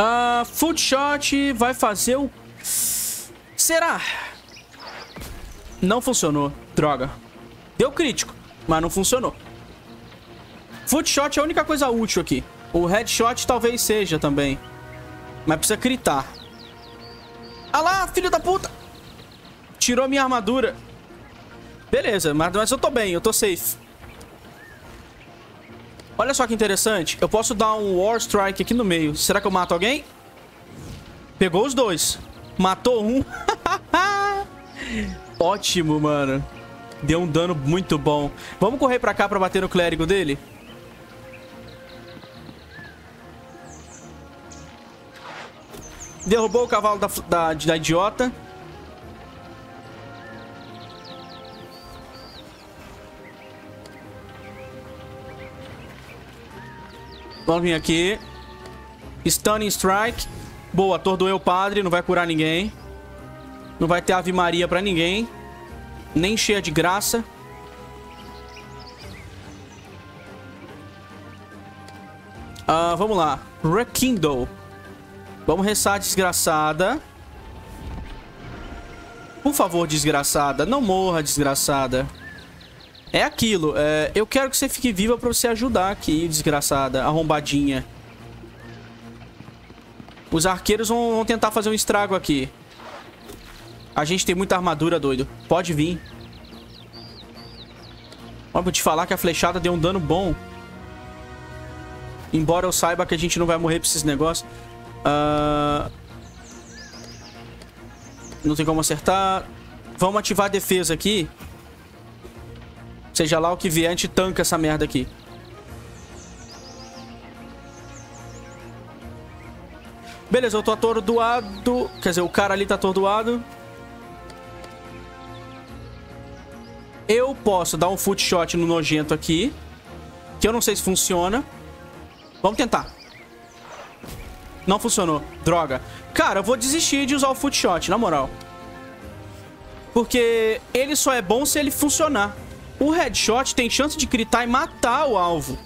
Uh, Food Shot vai fazer o... Será? Não funcionou. Droga. Deu crítico, mas não funcionou. Food Shot é a única coisa útil aqui. O Headshot talvez seja também. Mas precisa critar. Ah lá, filho da puta! Tirou minha armadura. Beleza, mas, mas eu tô bem, eu tô safe. Olha só que interessante. Eu posso dar um War Strike aqui no meio. Será que eu mato alguém? Pegou os dois. Matou um. Ótimo, mano. Deu um dano muito bom. Vamos correr pra cá pra bater no clérigo dele? Derrubou o cavalo da, da, da idiota. Vamos vir aqui. Stunning Strike. Boa, atordoeu o padre. Não vai curar ninguém. Não vai ter Ave Maria pra ninguém. Nem cheia de graça. Ah, vamos lá. Rekindle. Vamos restar a desgraçada. Por favor, desgraçada. Não morra, desgraçada. É aquilo, é, eu quero que você fique viva pra você ajudar aqui, desgraçada, arrombadinha. Os arqueiros vão, vão tentar fazer um estrago aqui. A gente tem muita armadura, doido. Pode vir. Ó, vou te falar que a flechada deu um dano bom. Embora eu saiba que a gente não vai morrer pra esses negócios. Uh... Não tem como acertar. Vamos ativar a defesa aqui. Seja lá o que vier, a gente tanca essa merda aqui. Beleza, eu tô atordoado. Quer dizer, o cara ali tá atordoado. Eu posso dar um foot shot no nojento aqui. Que eu não sei se funciona. Vamos tentar. Não funcionou. Droga. Cara, eu vou desistir de usar o foot shot, na moral. Porque ele só é bom se ele funcionar. O headshot tem chance de critar e matar o alvo.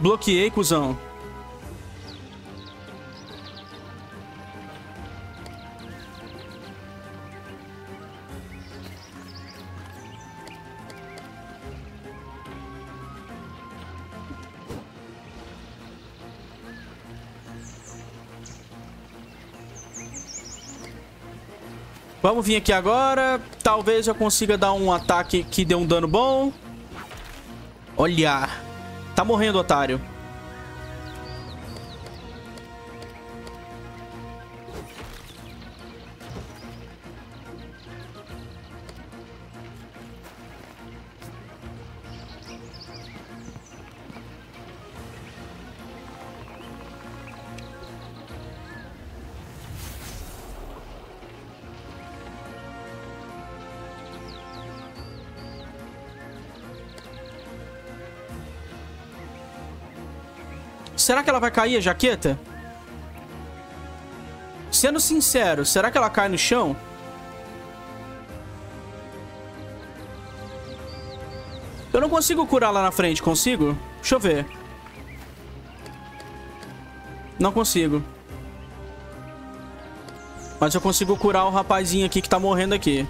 Bloqueei, cuzão. Vamos vir aqui agora. Talvez eu consiga dar um ataque que dê um dano bom. Olha. Tá morrendo, otário. Será que ela vai cair, a jaqueta? Sendo sincero, será que ela cai no chão? Eu não consigo curar lá na frente, consigo? Deixa eu ver. Não consigo. Mas eu consigo curar o rapazinho aqui que tá morrendo aqui.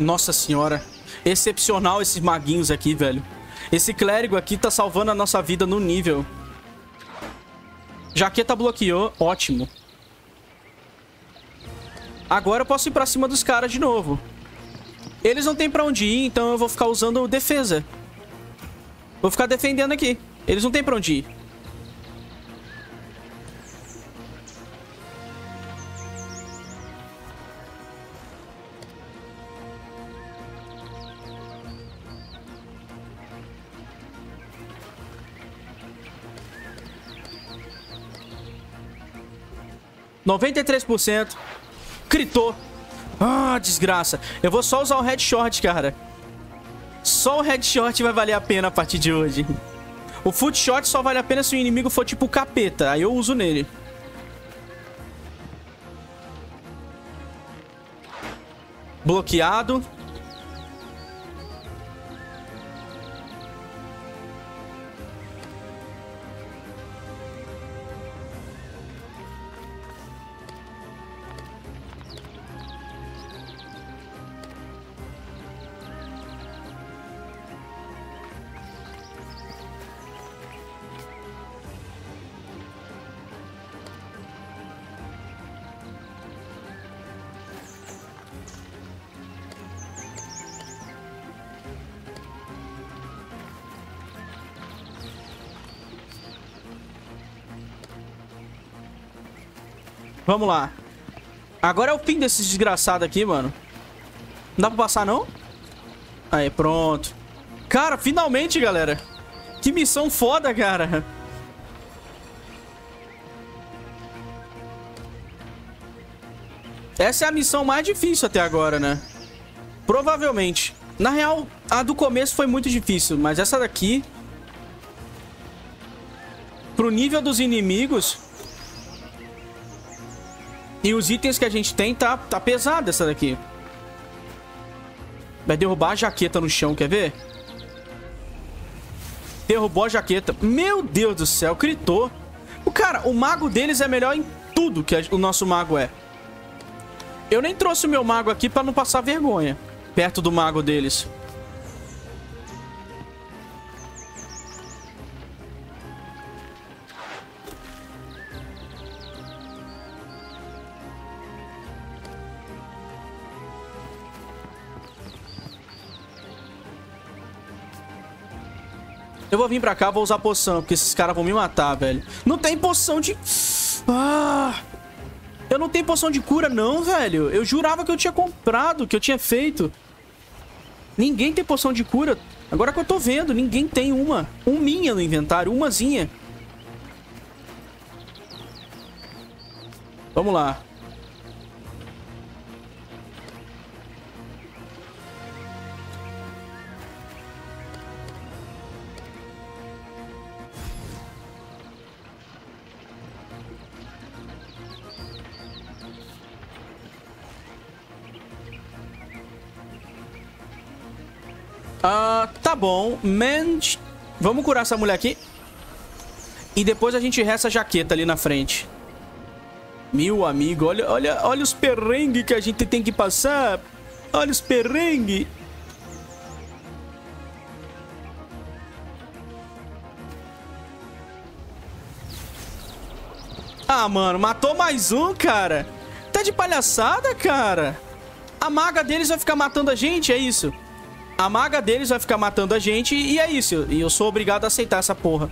Nossa senhora. Excepcional esses maguinhos aqui, velho. Esse clérigo aqui tá salvando a nossa vida no nível. Jaqueta bloqueou. Ótimo. Agora eu posso ir pra cima dos caras de novo. Eles não tem pra onde ir, então eu vou ficar usando defesa. Vou ficar defendendo aqui. Eles não tem pra onde ir. noventa e três por cento. Critou. Ah, desgraça. Eu vou só usar o headshot, cara. Só o headshot vai valer a pena a partir de hoje. O footshot só vale a pena se o inimigo for tipo capeta. Aí eu uso nele. Bloqueado. Vamos lá. Agora é o fim desses desgraçados aqui, mano. Não dá pra passar, não? Aí, pronto. Cara, finalmente, galera. Que missão foda, cara. Essa é a missão mais difícil até agora, né? Provavelmente. Na real, a do começo foi muito difícil, mas essa daqui... Pro nível dos inimigos... E os itens que a gente tem, tá, tá pesado essa daqui. Vai derrubar a jaqueta no chão, quer ver? Derrubou a jaqueta. Meu Deus do céu, gritou. O cara, o mago deles é melhor em tudo que a, o nosso mago é. Eu nem trouxe o meu mago aqui pra não passar vergonha perto do mago deles. Eu vou vir pra cá, vou usar poção, porque esses caras vão me matar, velho. Não tem poção de... Ah, eu não tenho poção de cura, não, velho. Eu jurava que eu tinha comprado, que eu tinha feito. Ninguém tem poção de cura. Agora que eu tô vendo, ninguém tem uma. Um minha no inventário, umazinha. Vamos lá. Ah, uh, tá bom. Man... Vamos curar essa mulher aqui. E depois a gente resta a jaqueta ali na frente. Meu amigo, olha, olha, olha os perrengues que a gente tem que passar. Olha os perrengues. Ah, mano, matou mais um, cara. Tá de palhaçada, cara. A maga deles vai ficar matando a gente, é isso. A maga deles vai ficar matando a gente e é isso. E eu sou obrigado a aceitar essa porra.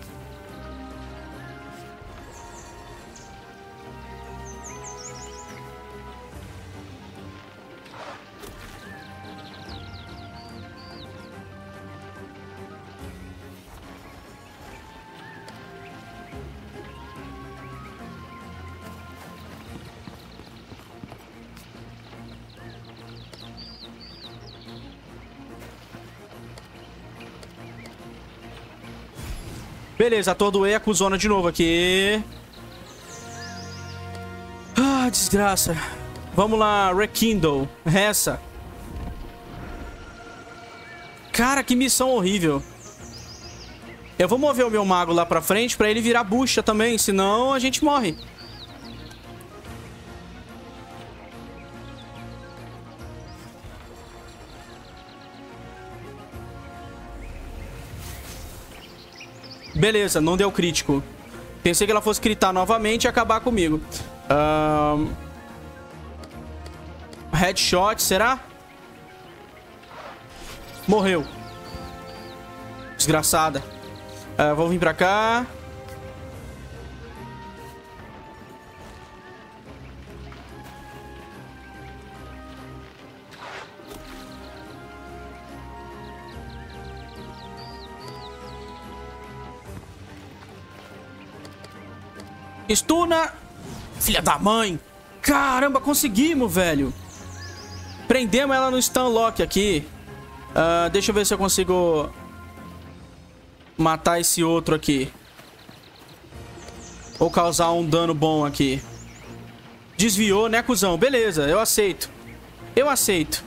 Beleza, atordoei a cuzona de novo aqui. Ah, desgraça. Vamos lá, Rekindle. Essa. Cara, que missão horrível. Eu vou mover o meu mago lá pra frente pra ele virar bucha também, senão a gente morre. Beleza, não deu crítico. Pensei que ela fosse gritar novamente e acabar comigo. Um... Headshot, será? Morreu. Desgraçada. Uh, vou vir pra cá. Estuna, filha da mãe. Caramba, conseguimos, velho. Prendemos ela no stunlock aqui. uh, Deixa eu ver se eu consigo matar esse outro aqui ou causar um dano bom aqui. Desviou, né, cuzão? Beleza, eu aceito. Eu aceito.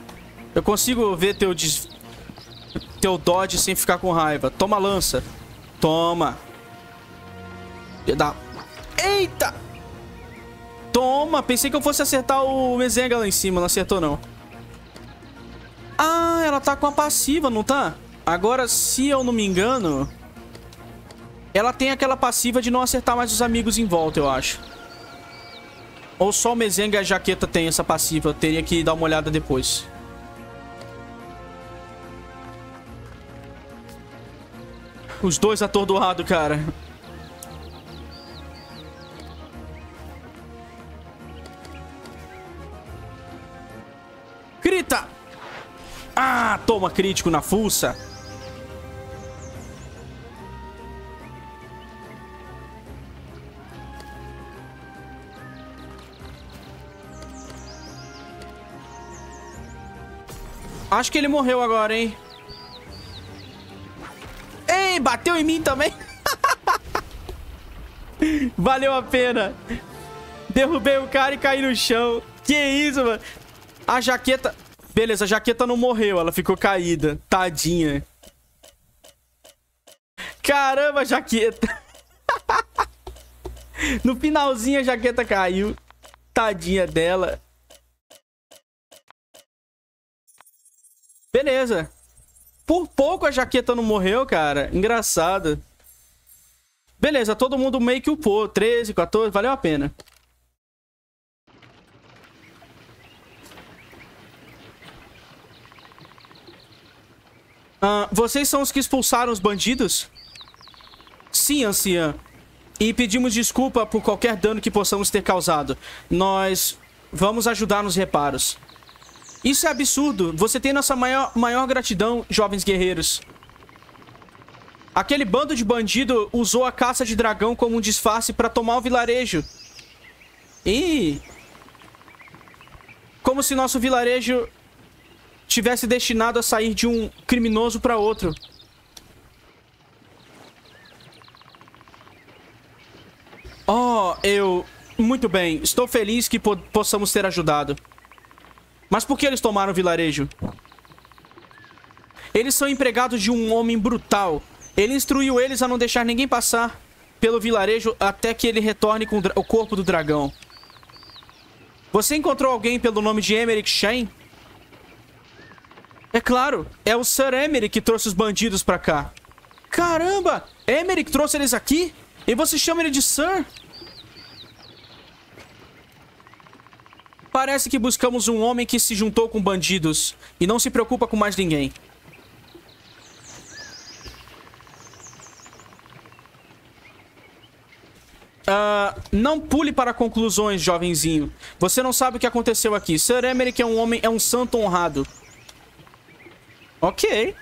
Eu consigo ver teu, des... teu dodge sem ficar com raiva. Toma lança. Toma. Filha da... Eita! Toma! Pensei que eu fosse acertar o Mezenga lá em cima. Não acertou, não. Ah, ela tá com a passiva, não tá? Agora, se eu não me engano... Ela tem aquela passiva de não acertar mais os amigos em volta, eu acho. Ou só o Mezenga e a jaqueta tem essa passiva. Eu teria que dar uma olhada depois. Os dois atordoados, cara. Grita! Ah, toma crítico na fuça. Acho que ele morreu agora, hein? Ei, bateu em mim também. Valeu a pena. Derrubei o cara e caí no chão. Que isso, mano? A jaqueta... Beleza, a jaqueta não morreu. Ela ficou caída. Tadinha. Caramba, a jaqueta. No finalzinho a jaqueta caiu. Tadinha dela. Beleza. Por pouco a jaqueta não morreu, cara. Engraçado. Beleza, todo mundo meio que upou. treze, quatorze, valeu a pena. Uh, vocês são os que expulsaram os bandidos? Sim, anciã. E pedimos desculpa por qualquer dano que possamos ter causado. Nós vamos ajudar nos reparos. Isso é absurdo. Você tem nossa maior, maior gratidão, jovens guerreiros. Aquele bando de bandido usou a caça de dragão como um disfarce para tomar o vilarejo. E... Como se nosso vilarejo... tivesse destinado a sair de um criminoso para outro. Oh, eu... Muito bem, estou feliz que po possamos ter ajudado. Mas por que eles tomaram o vilarejo? Eles são empregados de um homem brutal. Ele instruiu eles a não deixar ninguém passar pelo vilarejo até que ele retorne com o, o corpo do dragão. Você encontrou alguém pelo nome de Emerick Shane? É claro, é o Sir Emerick que trouxe os bandidos pra cá. Caramba, Emerick trouxe eles aqui? E você chama ele de Sir? Parece que buscamos um homem que se juntou com bandidos e não se preocupa com mais ninguém. Uh, não pule para conclusões, jovenzinho. Você não sabe o que aconteceu aqui. Sir Emerick é um homem, é um santo honrado. Ok.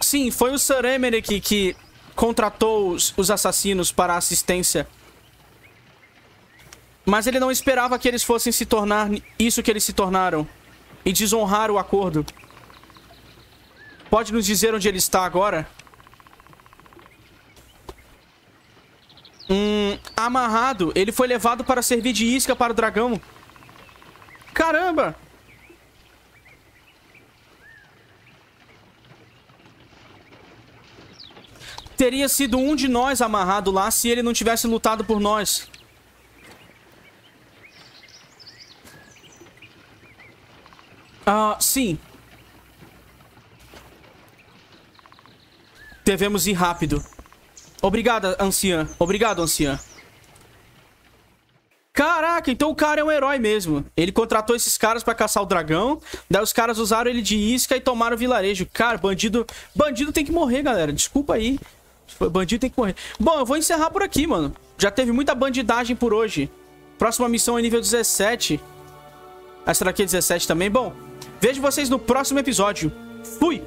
Sim, foi o Sir Emerick que contratou os, os assassinos para assistência. Mas ele não esperava que eles fossem se tornar isso que eles se tornaram e desonrar o acordo. Pode nos dizer onde ele está agora? Hum, amarrado, ele foi levado para servir de isca para o dragão. Caramba! Teria sido um de nós amarrado lá se ele não tivesse lutado por nós. Ah, sim. Devemos ir rápido. Obrigada, anciã. Obrigado, anciã. Caraca, então o cara é um herói mesmo. Ele contratou esses caras pra caçar o dragão. Daí os caras usaram ele de isca e tomaram o vilarejo. Cara, bandido... Bandido tem que morrer, galera. Desculpa aí. Bandido tem que morrer. Bom, eu vou encerrar por aqui, mano. Já teve muita bandidagem por hoje. Próxima missão é nível dezessete. Essa daqui é dezessete também. Bom, vejo vocês no próximo episódio. Fui!